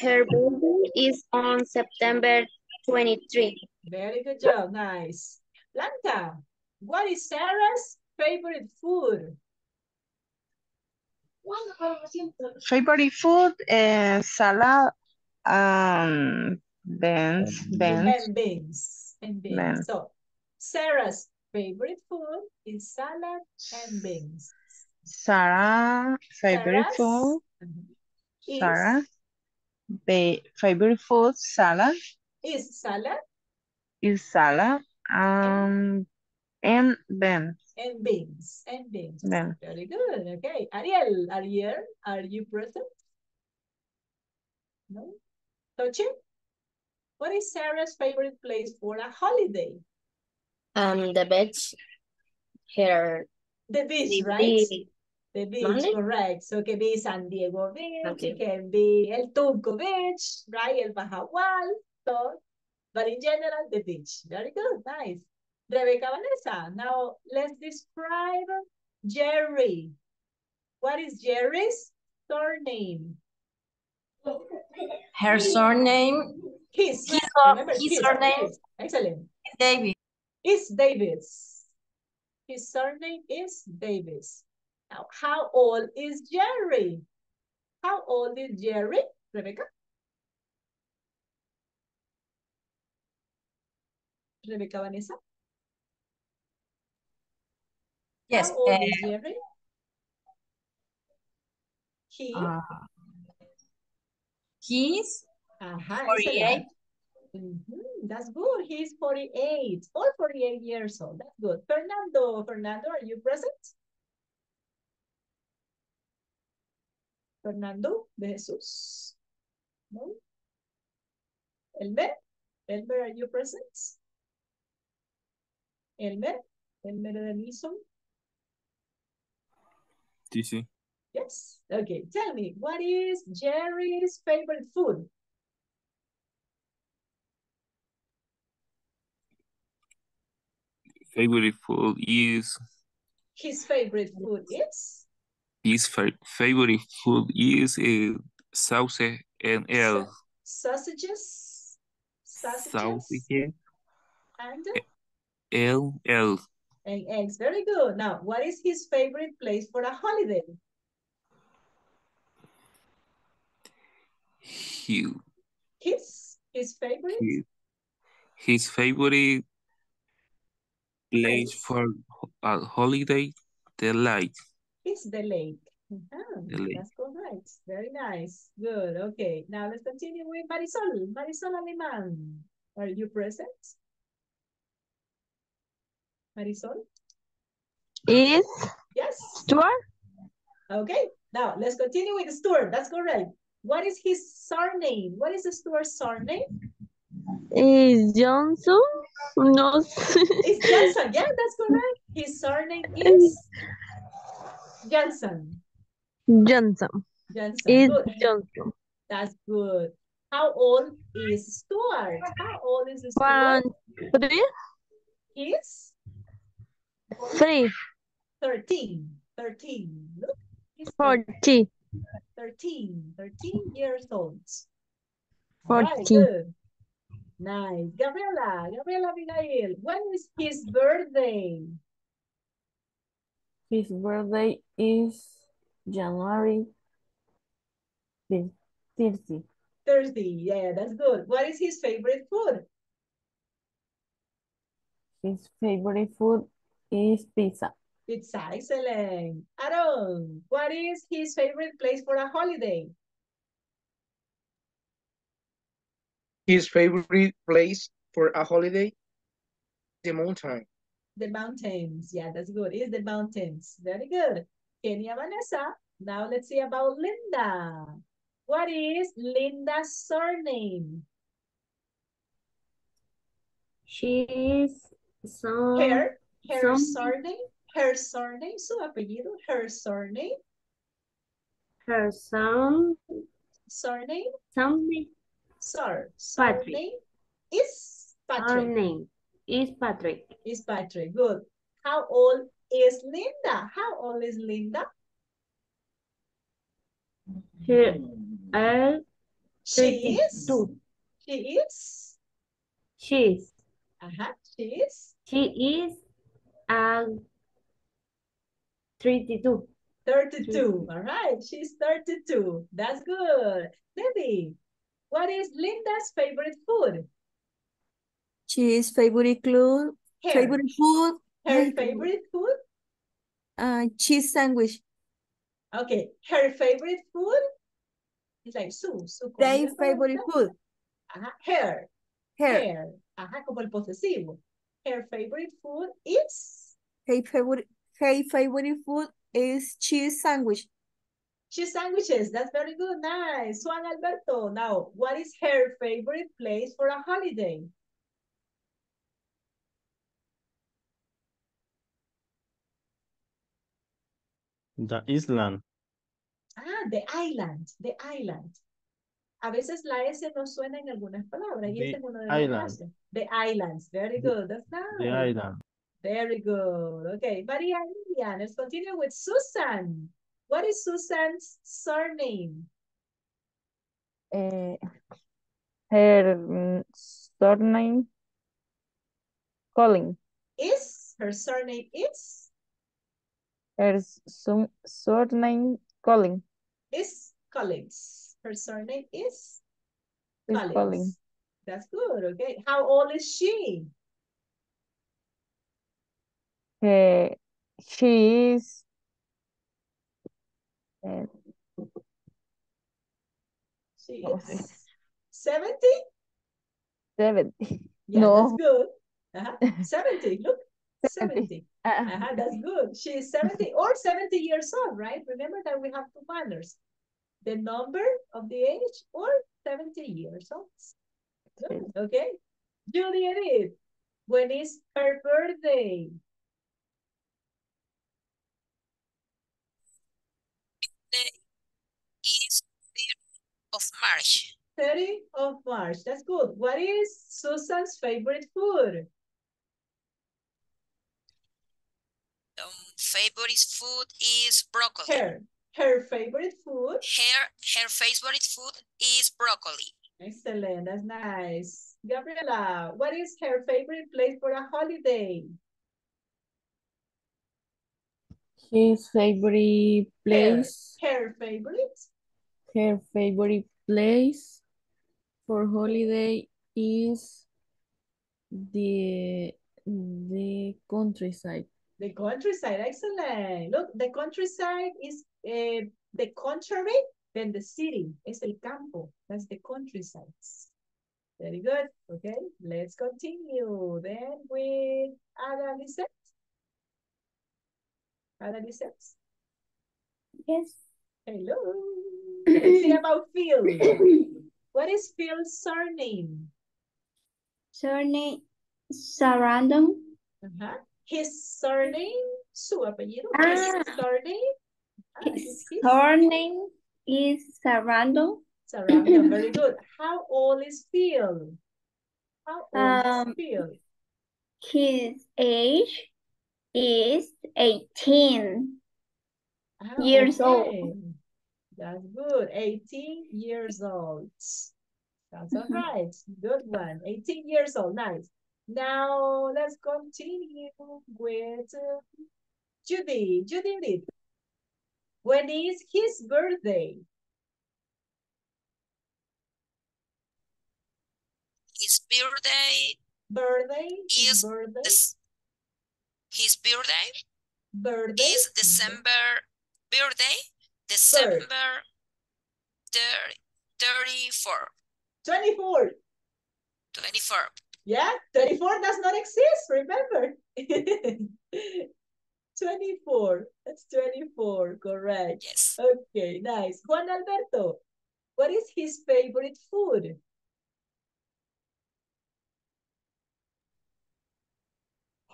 Her birthday is on September 23. Very good job, nice. Blanca, what is Sarah's favorite food? Favorite food is salad, beans. So Sarah's favorite food is salad and beans. Sarah's favorite food. Sarah, favorite food, salad. Is salad? Is salad and beans. And beans. And beans. Beans. Very good. Okay. Ariel, are you present? No? Don't you? What is Sarah's favorite place for a holiday? The beach. Here. The beach, right? The beach, Monday? Correct. So it can be San Diego Beach, okay. It can be El Tunco Beach, right? El Bajagual, so, but in general, the beach. Very good, nice. Rebecca Vanessa, now let's describe Jerry. What is Jerry's surname? Her surname? His surname? Excellent. David. It's Davis. His surname is Davis. Now, how old is Jerry? How old is Jerry, Rebecca? Rebecca Vanessa? Yes. How old is Jerry? He's 48. Mm-hmm. That's good. He's 48 or 48 years old. That's good. Fernando, are you present? Fernando de Jesus. No. Elmer, are you present? Elmer, de Nison. TC. Yes. Okay. Tell me, what is Jerry's favorite food? Favorite food is. His favorite food is. His favorite food is sausage and eggs. Sausages. Sausages. And. Eggs. And eggs. Very good. Now, what is his favorite place for a holiday? His favorite place for a holiday, the lake. It's the lake. The lake. That's correct. Very nice. Good. Okay. Now let's continue with Marisol. Marisol Alemán. Are you present? Marisol? Is? Yes. Stuart? Okay. Now let's continue with Stuart. That's correct. What is his surname? What is the Stuart's surname? Is Johnson? No. It's Johnson. Yeah, that's correct. His surname is Johnson. Is Johnson. That's good. How old is Stuart? How old is Stuart? 1, 3. He's 3. 13. Look. 40. 13 years old. 14. Right, nice. Gabriela Abigail, when is his birthday? His birthday is January 30. Yeah, that's good. What is his favorite food? His favorite food is pizza. It's excellent. Aaron, what is his favorite place for a holiday? His favorite place for a holiday? The mountain. The mountains. Yeah, that's good. It's the mountains. Very good. Kenya Vanessa. Now let's see about Linda. What is Linda's surname? She is some... Her surname? Her surname, su apellido, her surname. Her son. Surname. Something. Sir. Patrick. Surname is Patrick. Surname is Patrick. Is Patrick. Good. How old is Linda? How old is Linda? She is 32. 32. All right. She's 32. That's good. Debbie, what is Linda's favorite food? She's favorite clue. Favorite food. Her favorite food? Cheese sandwich. Okay. Her favorite food? It's like su. Their favorite food. Her. Como el posesivo. Her favorite food is? Her favorite food is cheese sandwich. Cheese sandwiches, that's very good, nice. Juan Alberto, now, what is her favorite place for a holiday? The island. Ah, the island, the island. A veces la S no suena en algunas palabras. Y este es uno de los islands. The islands, very good, that's nice. The island. Very good, okay. Maria Lilian, let's continue with Susan. What is Susan's surname? Her surname, Colin. Is? Her surname is? Her surname, Colin. Is Collins. Her surname is? Collins. Colin. That's good, okay. How old is she? She is... 70? 70. Yeah, no. That's good. Uh-huh. 70, look. 70. Uh-huh, that's good. She is 70 or 70 years old, right? Remember that we have two manners. The number of the age or 70 years old. Good. Okay. Judy Edith, when is her birthday? Is 30th of March. 30th of March. That's good. What is Susan's favorite food? Favorite food is broccoli. Her favorite food. Her favorite food is broccoli. Excellent. That's nice. Gabriela, what is her favorite place for a holiday? His favorite place. Her favorite. Her favorite place for holiday is the countryside. The countryside, excellent. Look, the countryside is the country, then the city. Es el campo. That's the countryside. Very good. Okay, let's continue. Then with Ada Lisette. Ada Lisette. Yes. Hello. Let's see about Phil. What is Phil's surname? Surname Sarandon. Uh-huh. His surname, su apellido. His surname. His surname is Sarandon. Sarandon, very good. How old is Phil? How old is Phil? His age is 18 years old. That's good. 18 years old. That's all right. Good one. 18 years old. Nice. Now let's continue with Judy. Judy, when is his birthday? His birthday. His birthday is December. Birthday December 34. 24. 24. Yeah, 24 does not exist, remember. 24. That's 24, correct. Yes. Okay, nice. Juan Alberto, what is his favorite food?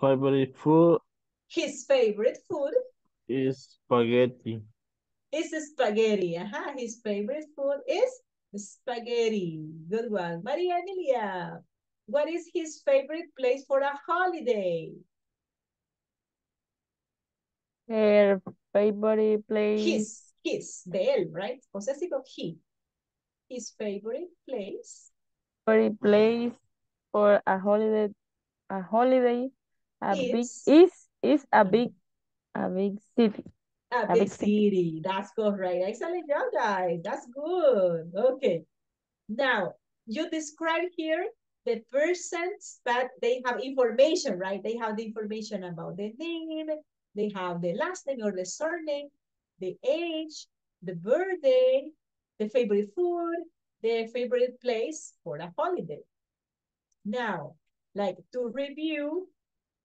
Favorite food. His favorite food is spaghetti. It's spaghetti. Uh-huh. His favorite food is spaghetti. Good one. Maria Emilia, what is his favorite place for a holiday? Her favorite place. His, de él, right? Possessive of he. His favorite place. Favorite place for a holiday. A holiday. Is a big city. A big city. That's correct. Excellent job, guys. That's good. Okay. Now you describe here the persons that they have information, right? They have the information about the name, they have the last name or the surname, the age, the birthday, the favorite food, the favorite place for a holiday. Now, like to review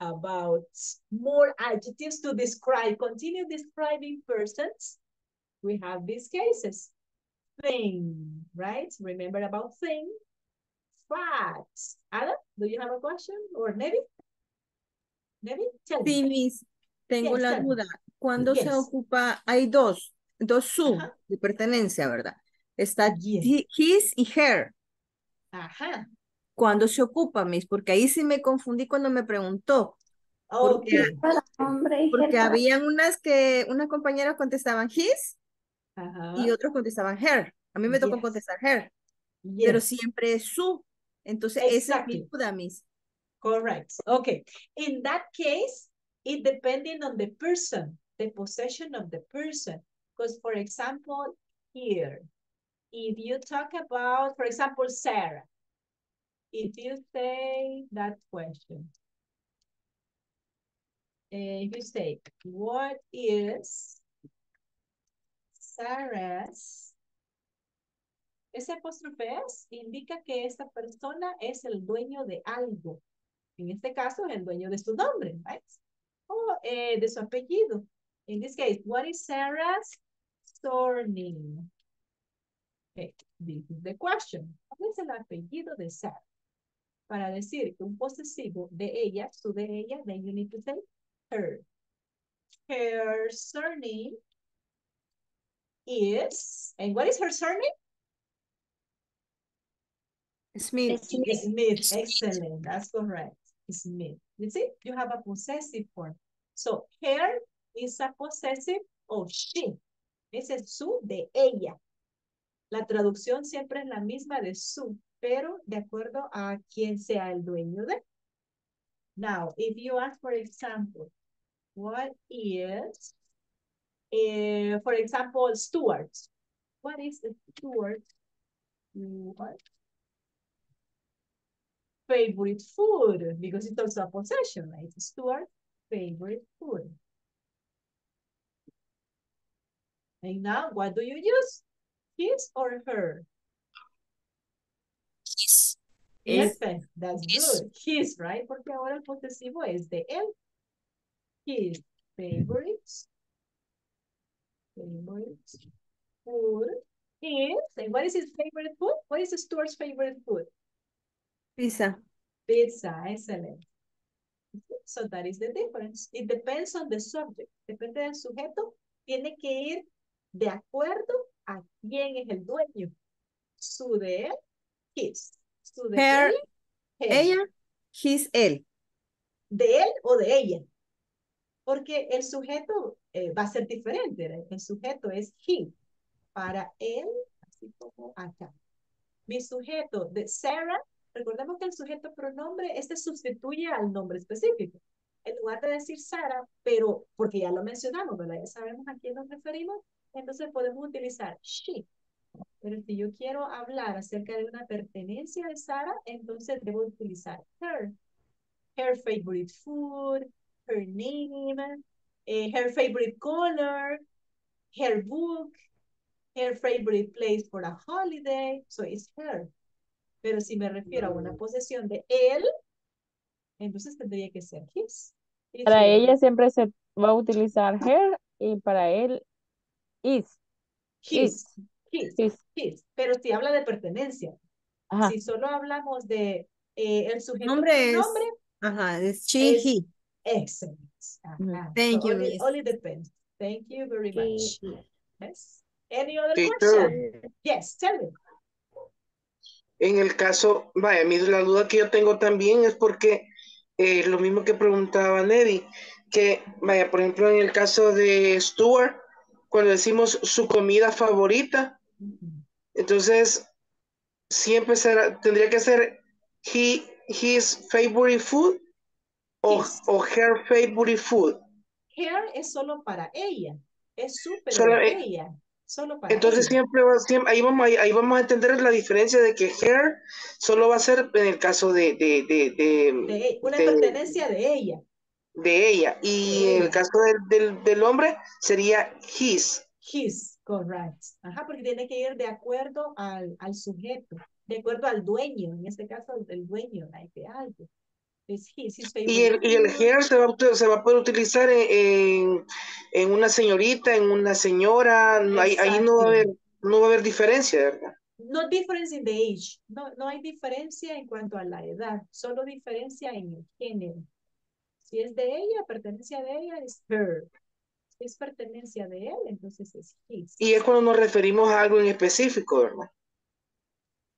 about more adjectives to describe, continue describing persons we have these cases. Thing, right? Remember about thing. Facts. Adam, do you have a question? Or Nevi? Nevi, tell me. Sí, Miss. Tengo la duda. ¿Cuándo se ocupa? Hay dos su de pertenencia, ¿verdad? Está his y her. Ajá. ¿Cuándo se ocupa, Miss? Porque ahí sí me confundí cuando me preguntó. Porque habían unas que unas compañeras contestaban his y otros contestaban her. A mí me tocó contestar her. Pero siempre es su. Entonces esa es mi duda, Miss. Correct. Okay. In that case, it depending on the person, the possession of the person. Because, for example, here, if you talk about, for example, Sarah, if you say that question, if you say, what is Sarah's? Ese apóstrofe es, indica que esta persona es el dueño de algo. En este caso, es el dueño de su nombre, right? O de su apellido. In this case, what is Sarah's surname? Okay, this is the question. ¿Cuál es el apellido de Sarah? Para decir que un posesivo de ella, su de ella, then you need to say her. Her surname is, and what is her surname? Smith. Smith. Smith. Excellent. That's correct. Smith. You see, you have a possessive form. So her is a possessive of she. Es el su de ella. La traducción siempre es la misma de su, pero de acuerdo a quien sea el dueño de. Now, if you ask, for example, what is, for example, Stuart. What is Stuart? What? Favorite food, because it's also a possession, right? Stuart, favorite food. And now, what do you use? His or her? His. Yes, that's good. His, right? Porque ahora el posesivo es de él. His favorite food is, and what is his favorite food? What is Stuart's favorite food? Pizza. Pizza, excellent. So that is the difference. It depends on the subject. Depende del sujeto. Tiene que ir de acuerdo a quién es el dueño. Su de él, his. Su de él, ella, his, él. De él o de ella. Porque el sujeto va a ser diferente, ¿verdad? El sujeto es he. Para él, así como acá. Mi sujeto de Sarah. Recordemos que el sujeto pronombre, este sustituye al nombre específico. En lugar de decir Sarah, pero porque ya lo mencionamos, ¿verdad? Ya sabemos a quién nos referimos, entonces podemos utilizar she. Pero si yo quiero hablar acerca de una pertenencia de Sarah, entonces debo utilizar her. Her favorite food, her name, her favorite color, her book, her favorite place for a holiday. So it's her. Pero si me refiero a una posesión de él, entonces tendría que ser his. Para ella siempre se va a utilizar her y para él is. His. Pero si habla de pertenencia. Ajá. Si solo hablamos de el sujeto nombre, es she, he. Excellent. Ajá. Thank you. Only depends. Thank you very much. Yes. Any other question? Yes, tell me. En el caso, vaya, la duda que yo tengo también es porque lo mismo que preguntaba Nevi, que vaya, por ejemplo, en el caso de Stuart, cuando decimos su comida favorita, entonces siempre será, tendría que ser his favorite food o her favorite food. Her es solo para ella, es súper para ella. Solo para entonces ella. Siempre ahí vamos a entender la diferencia de que her solo va a ser en el caso de una pertenencia de ella. De ella. Y en el caso del hombre sería his. His, correct. Ajá, porque tiene que ir de acuerdo al sujeto, de acuerdo al dueño, en este caso el dueño, like, de algo. It's his, favorite. Y el hair se va a poder utilizar en una señorita, en una señora. Ahí no va a haber diferencia, ¿verdad? No difference in the age. No hay diferencia en cuanto a la edad. Solo diferencia en el género. Si es de ella, pertenencia de ella, es her. Si es pertenencia de él, entonces es his. Y es cuando nos referimos a algo en específico, ¿verdad?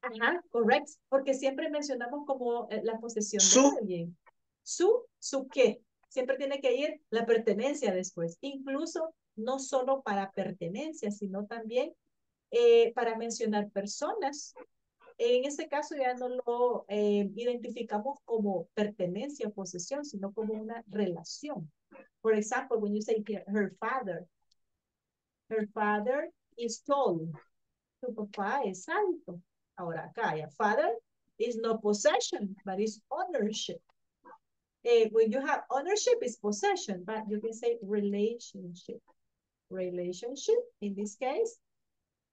Ajá, correcto. Porque siempre mencionamos como la posesión de alguien. Su qué. Siempre tiene que ir la pertenencia después. Incluso no solo para pertenencia, sino también para mencionar personas. En este caso ya no lo identificamos como pertenencia o posesión, sino como una relación. Por ejemplo, when you say her father is tall. Su papá es alto. Ahora acá, ya, father is not possession, but is ownership. When you have ownership, it's possession, but you can say relationship. Relationship, in this case,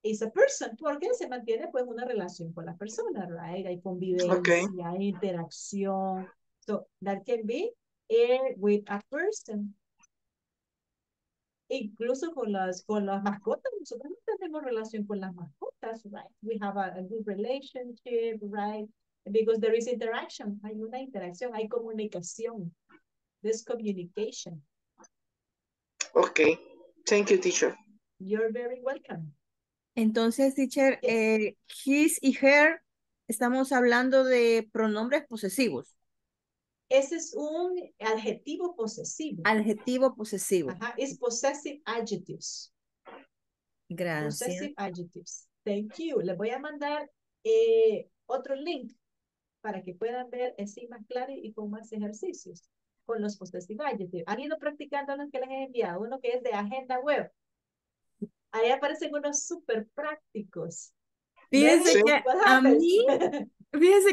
is a person, porque se mantiene pues una relación con la persona, right? Hay convivencia, hay interacción. So that can be with a person. Incluso con las mascotas, nosotros no tenemos relación con las mascotas, right? We have a good relationship, right? Because there is interaction, hay una interacción, hay comunicación. There's communication. Okay, thank you, teacher. You're very welcome. Entonces, teacher, yes. His y her, estamos hablando de pronombres posesivos. Ese es un adjetivo posesivo. Adjetivo posesivo. Ajá, es possessive adjectives. Gracias. Possessive adjectives. Thank you. Les voy a mandar otro link para que puedan ver así más claro y con más ejercicios con los possessive adjectives. Han ido practicando los que les he enviado, uno que es de agenda web. Ahí aparecen unos súper prácticos. Fíjense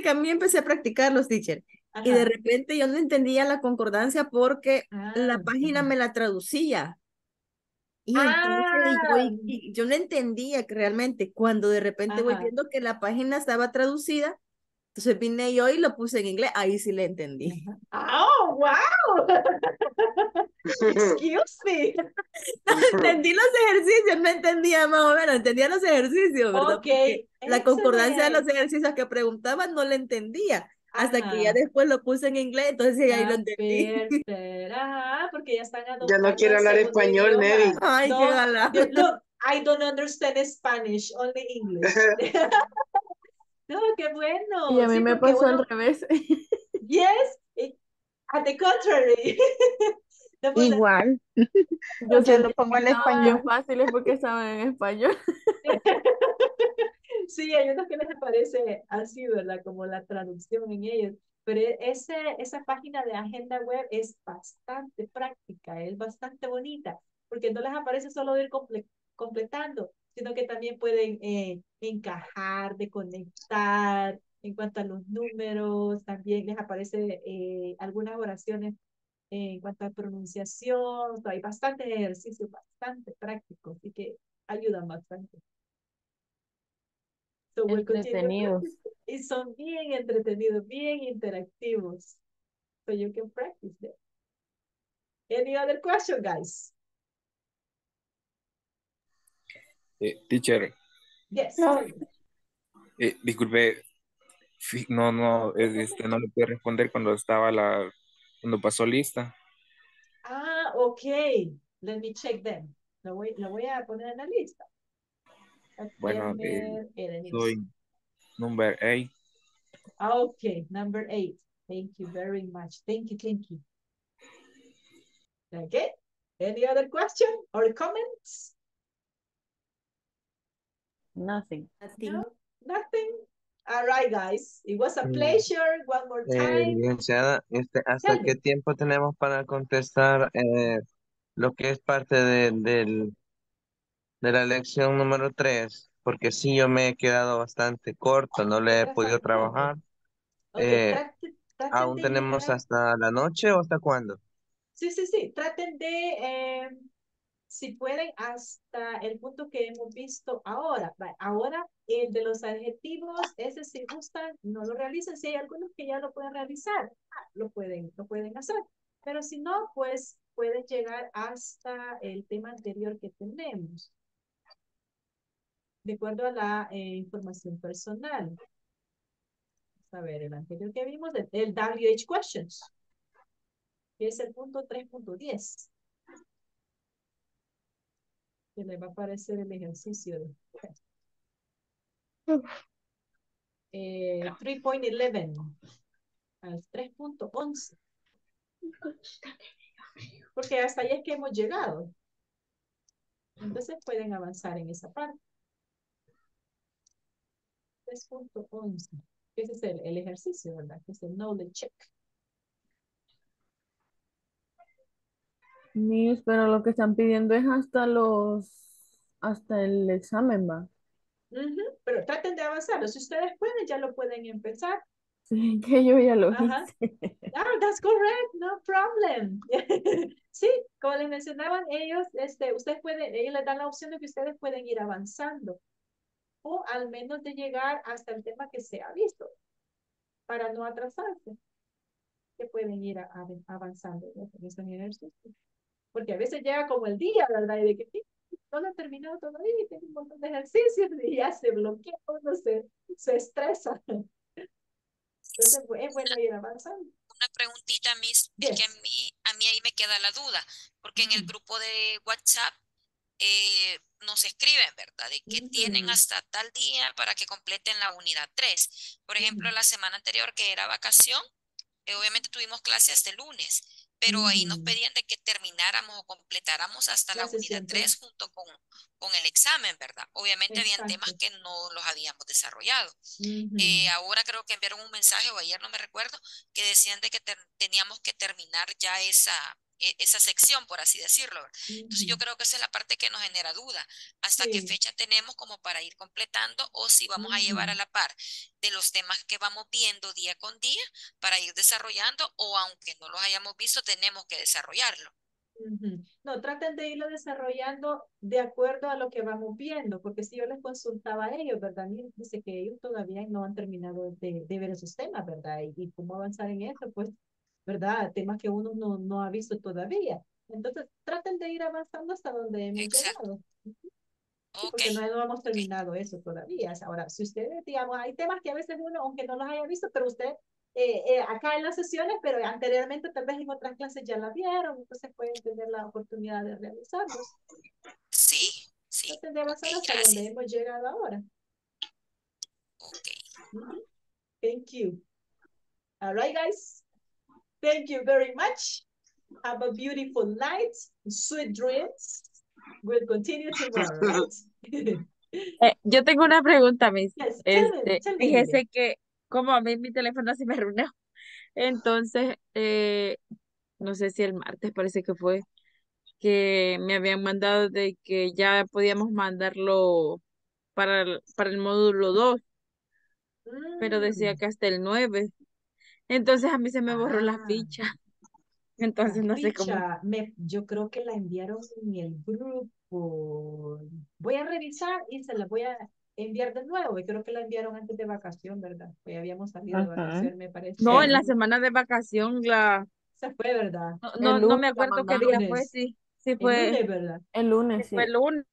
que a mí empecé a practicar los teacher. Ajá. Y de repente yo no entendía la concordancia porque la página me la traducía. Y entonces yo no entendía que realmente cuando de repente voy viendo que la página estaba traducida, entonces vine yo y lo puse en inglés. Ahí sí le entendí. ¡Oh, wow! Excuse me. No, entendí los ejercicios, no entendía más o menos, entendía los ejercicios, ¿verdad? Okay. La concordancia de los ejercicios que preguntaban no la entendía. Hasta que ya después lo puse en inglés, entonces ahí lo entendí. Porque ya están adoptando. Ya no quiero hablar español, Nelly. Ay, no, look, I don't understand Spanish, only English. No, qué bueno. Y a mí me pasó al revés. Yes, at the contrary. No, pues, igual. Yo se lo pongo en español fácil es porque saben en español. Sí, hay unos que les aparece así, ¿verdad? Como la traducción en ellos. Pero esa página de agenda web es bastante práctica, es bastante bonita, porque no les aparece solo ir completando, sino que también pueden encajar, de conectar, en cuanto a los números, también les aparece algunas oraciones en cuanto a pronunciación. Hay bastante ejercicio, bastante práctico, así que ayudan bastante. So entretenidos. Y son bien entretenidos, bien interactivos. So you can practice that. Any other question, guys? Teacher. Yes. Disculpe, no le pude responder cuando estaba cuando pasó lista. Ah, okay. Let me check them. Lo voy a poner en la lista. Bueno, soy number 8. Okay, number 8. Thank you very much. Thank you. Okay. Any other question or comments? Nothing. No? Nothing. All right, guys. It was a pleasure. One more time. ¿Hasta qué tiempo tenemos para contestar lo que es parte de la lección número 3, porque sí yo me he quedado bastante corto, no le he podido trabajar. ¿Aún tenemos hasta la noche o hasta cuándo? Sí, traten de si pueden, hasta el punto que hemos visto ahora. Ahora, el de los adjetivos, ese si gustan, no lo realicen. Si hay algunos que ya lo pueden realizar, lo pueden hacer. Pero si no, pues pueden llegar hasta el tema anterior que tenemos, de acuerdo a la información personal. A ver, el anterior que vimos, el WH Questions, que es el punto 3.10. Que le va a aparecer el ejercicio. 3.11 al 3.11. Porque hasta ahí es que hemos llegado. Entonces pueden avanzar en esa parte. 3.11. Ese es el ejercicio, ¿verdad? Que es el knowledge check. Miss, pero lo que están pidiendo es hasta el examen, ¿va? Pero traten de avanzarlo. Si ustedes pueden, ya lo pueden empezar. Sí, que yo ya lo hice. Ah, that's correct, no problem. Sí, como les mencionaban ellos, ustedes pueden, ellos les dan la opción de que ustedes pueden ir avanzando, o al menos de llegar hasta el tema que se ha visto, para no atrasarse, que pueden ir avanzando, ¿no? En esos ejercicios. Porque a veces llega como el día, ¿verdad? Y de que no lo he terminado todavía y tengo un montón de ejercicios y ya se bloquea, uno se estresa. Entonces es bueno ir avanzando. Una preguntita, Miss, yes. Que a mí ahí me queda la duda, porque en el grupo de WhatsApp nos escriben, ¿verdad? De que tienen hasta tal día para que completen la unidad 3. Por ejemplo, la semana anterior que era vacación, obviamente tuvimos clase hasta el lunes, pero ahí nos pedían de que termináramos o completáramos hasta la unidad 3 junto con el examen, ¿verdad? Obviamente habían temas que no los habíamos desarrollado. Ahora creo que enviaron un mensaje, o ayer no me recuerdo, que decían de que teníamos que terminar ya esa sección, por así decirlo. Entonces yo creo que esa es la parte que nos genera duda, hasta qué fecha tenemos como para ir completando, o si vamos a llevar a la par de los temas que vamos viendo día con día para ir desarrollando, o aunque no los hayamos visto tenemos que desarrollarlo. No, traten de irlo desarrollando de acuerdo a lo que vamos viendo, porque si yo les consultaba a ellos, ¿verdad? Dice que ellos todavía no han terminado de ver esos temas, ¿verdad? Y cómo avanzar en eso, pues, ¿verdad? Temas que uno no ha visto todavía. Entonces, traten de ir avanzando hasta donde hemos llegado. Sí, porque no hemos terminado eso todavía. Ahora, si ustedes, digamos, hay temas que a veces uno, aunque no los haya visto, pero usted, acá en las sesiones, pero anteriormente tal vez en otras clases ya la vieron, entonces pueden tener la oportunidad de realizarlos. Sí. Traten de avanzar hasta donde hemos llegado ahora. Thank you. All right, guys. Thank you very much. Have a beautiful night. Sweet dreams. We'll continue tomorrow, right? Yo tengo una pregunta, Miss. Yes, tell me. Fíjese que como a mí mi teléfono se me arruinó, entonces no sé si el martes parece que fue que me habían mandado de que ya podíamos mandarlo para el módulo 2, pero decía que hasta el 9. Entonces a mí se me borró la ficha. Entonces no sé cómo. Yo creo que la enviaron en el grupo. Voy a revisar y se la voy a enviar de nuevo. Yo creo que la enviaron antes de vacación, ¿verdad? Pues habíamos salido de vacación, me parece. No, en la semana de vacación la... Se fue, ¿verdad? No me acuerdo qué día fue, sí fue. El lunes, ¿verdad? El lunes, sí. Fue el lunes.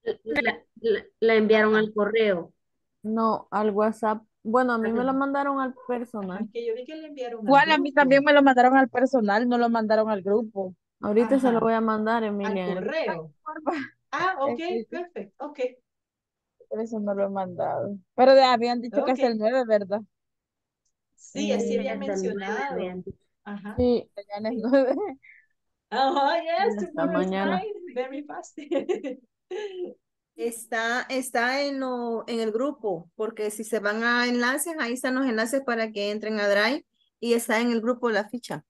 La enviaron al correo. No, al WhatsApp. Bueno, a mí me lo mandaron al personal. Que yo vi que le enviaron. Igual a mí también me lo mandaron al personal, no lo mandaron al grupo. Ahorita se lo voy a mandar, Emilia. Al correo. Ah, ok, perfecto, ok. Por eso no lo he mandado. Pero habían dicho que es el 9, ¿verdad? Sí, así había mencionado. Ajá. Sí, mañana es 9. Ajá, yes, mañana. Very fast. Está en el grupo, porque si se van a enlaces, ahí están los enlaces para que entren a Drive, y está en el grupo la ficha.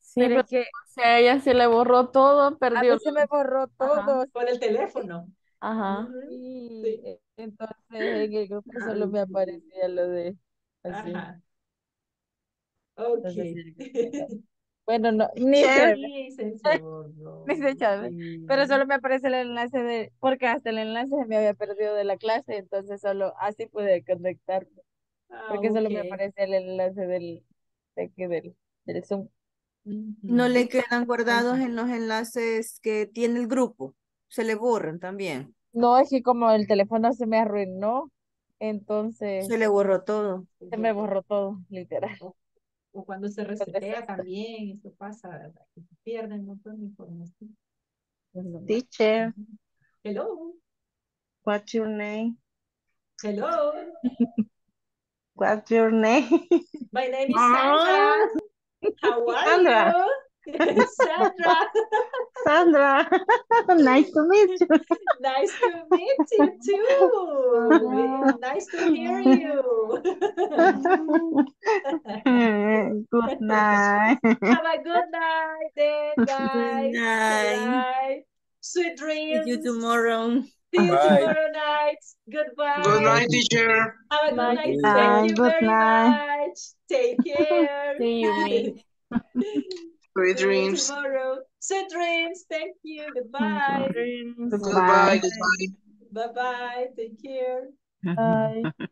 Sí, pero es que a ella se le borró todo, perdió. A mí se me borró todo. Por el teléfono. Ajá. Sí. Entonces en el grupo solo me aparecía lo de así. Ajá. Ok. Entonces, Bueno, no, ni se sí. Pero solo me aparece el enlace de, porque hasta el enlace se me había perdido de la clase, entonces solo así pude conectarme. Porque solo me aparece el enlace del Zoom. No le quedan guardados en los enlaces que tiene el grupo, se le borran también. No, es que como el teléfono se me arruinó, entonces... Se le borró todo. Se me borró todo, literal. O cuando se resetea también, eso pasa, ¿verdad? Que se pierden un montón de información. Teacher. Hello. What's your name? Hello. What's your name? My name is Sandra. How are Sandra. You? Sandra. Sandra. Nice to meet you. Nice to meet you too. Nice to hear you. Good night. Have a good night then, guys. Good night. Sweet dreams. See you tomorrow. See you tomorrow night. Goodbye. Good night, teacher. Have a good night. Thank you very much. Take care. See you, mate. Sweet dreams. Tomorrow. Sweet dreams. Thank you. Goodbye. Goodbye. Goodbye. Bye-bye. Take care. Bye.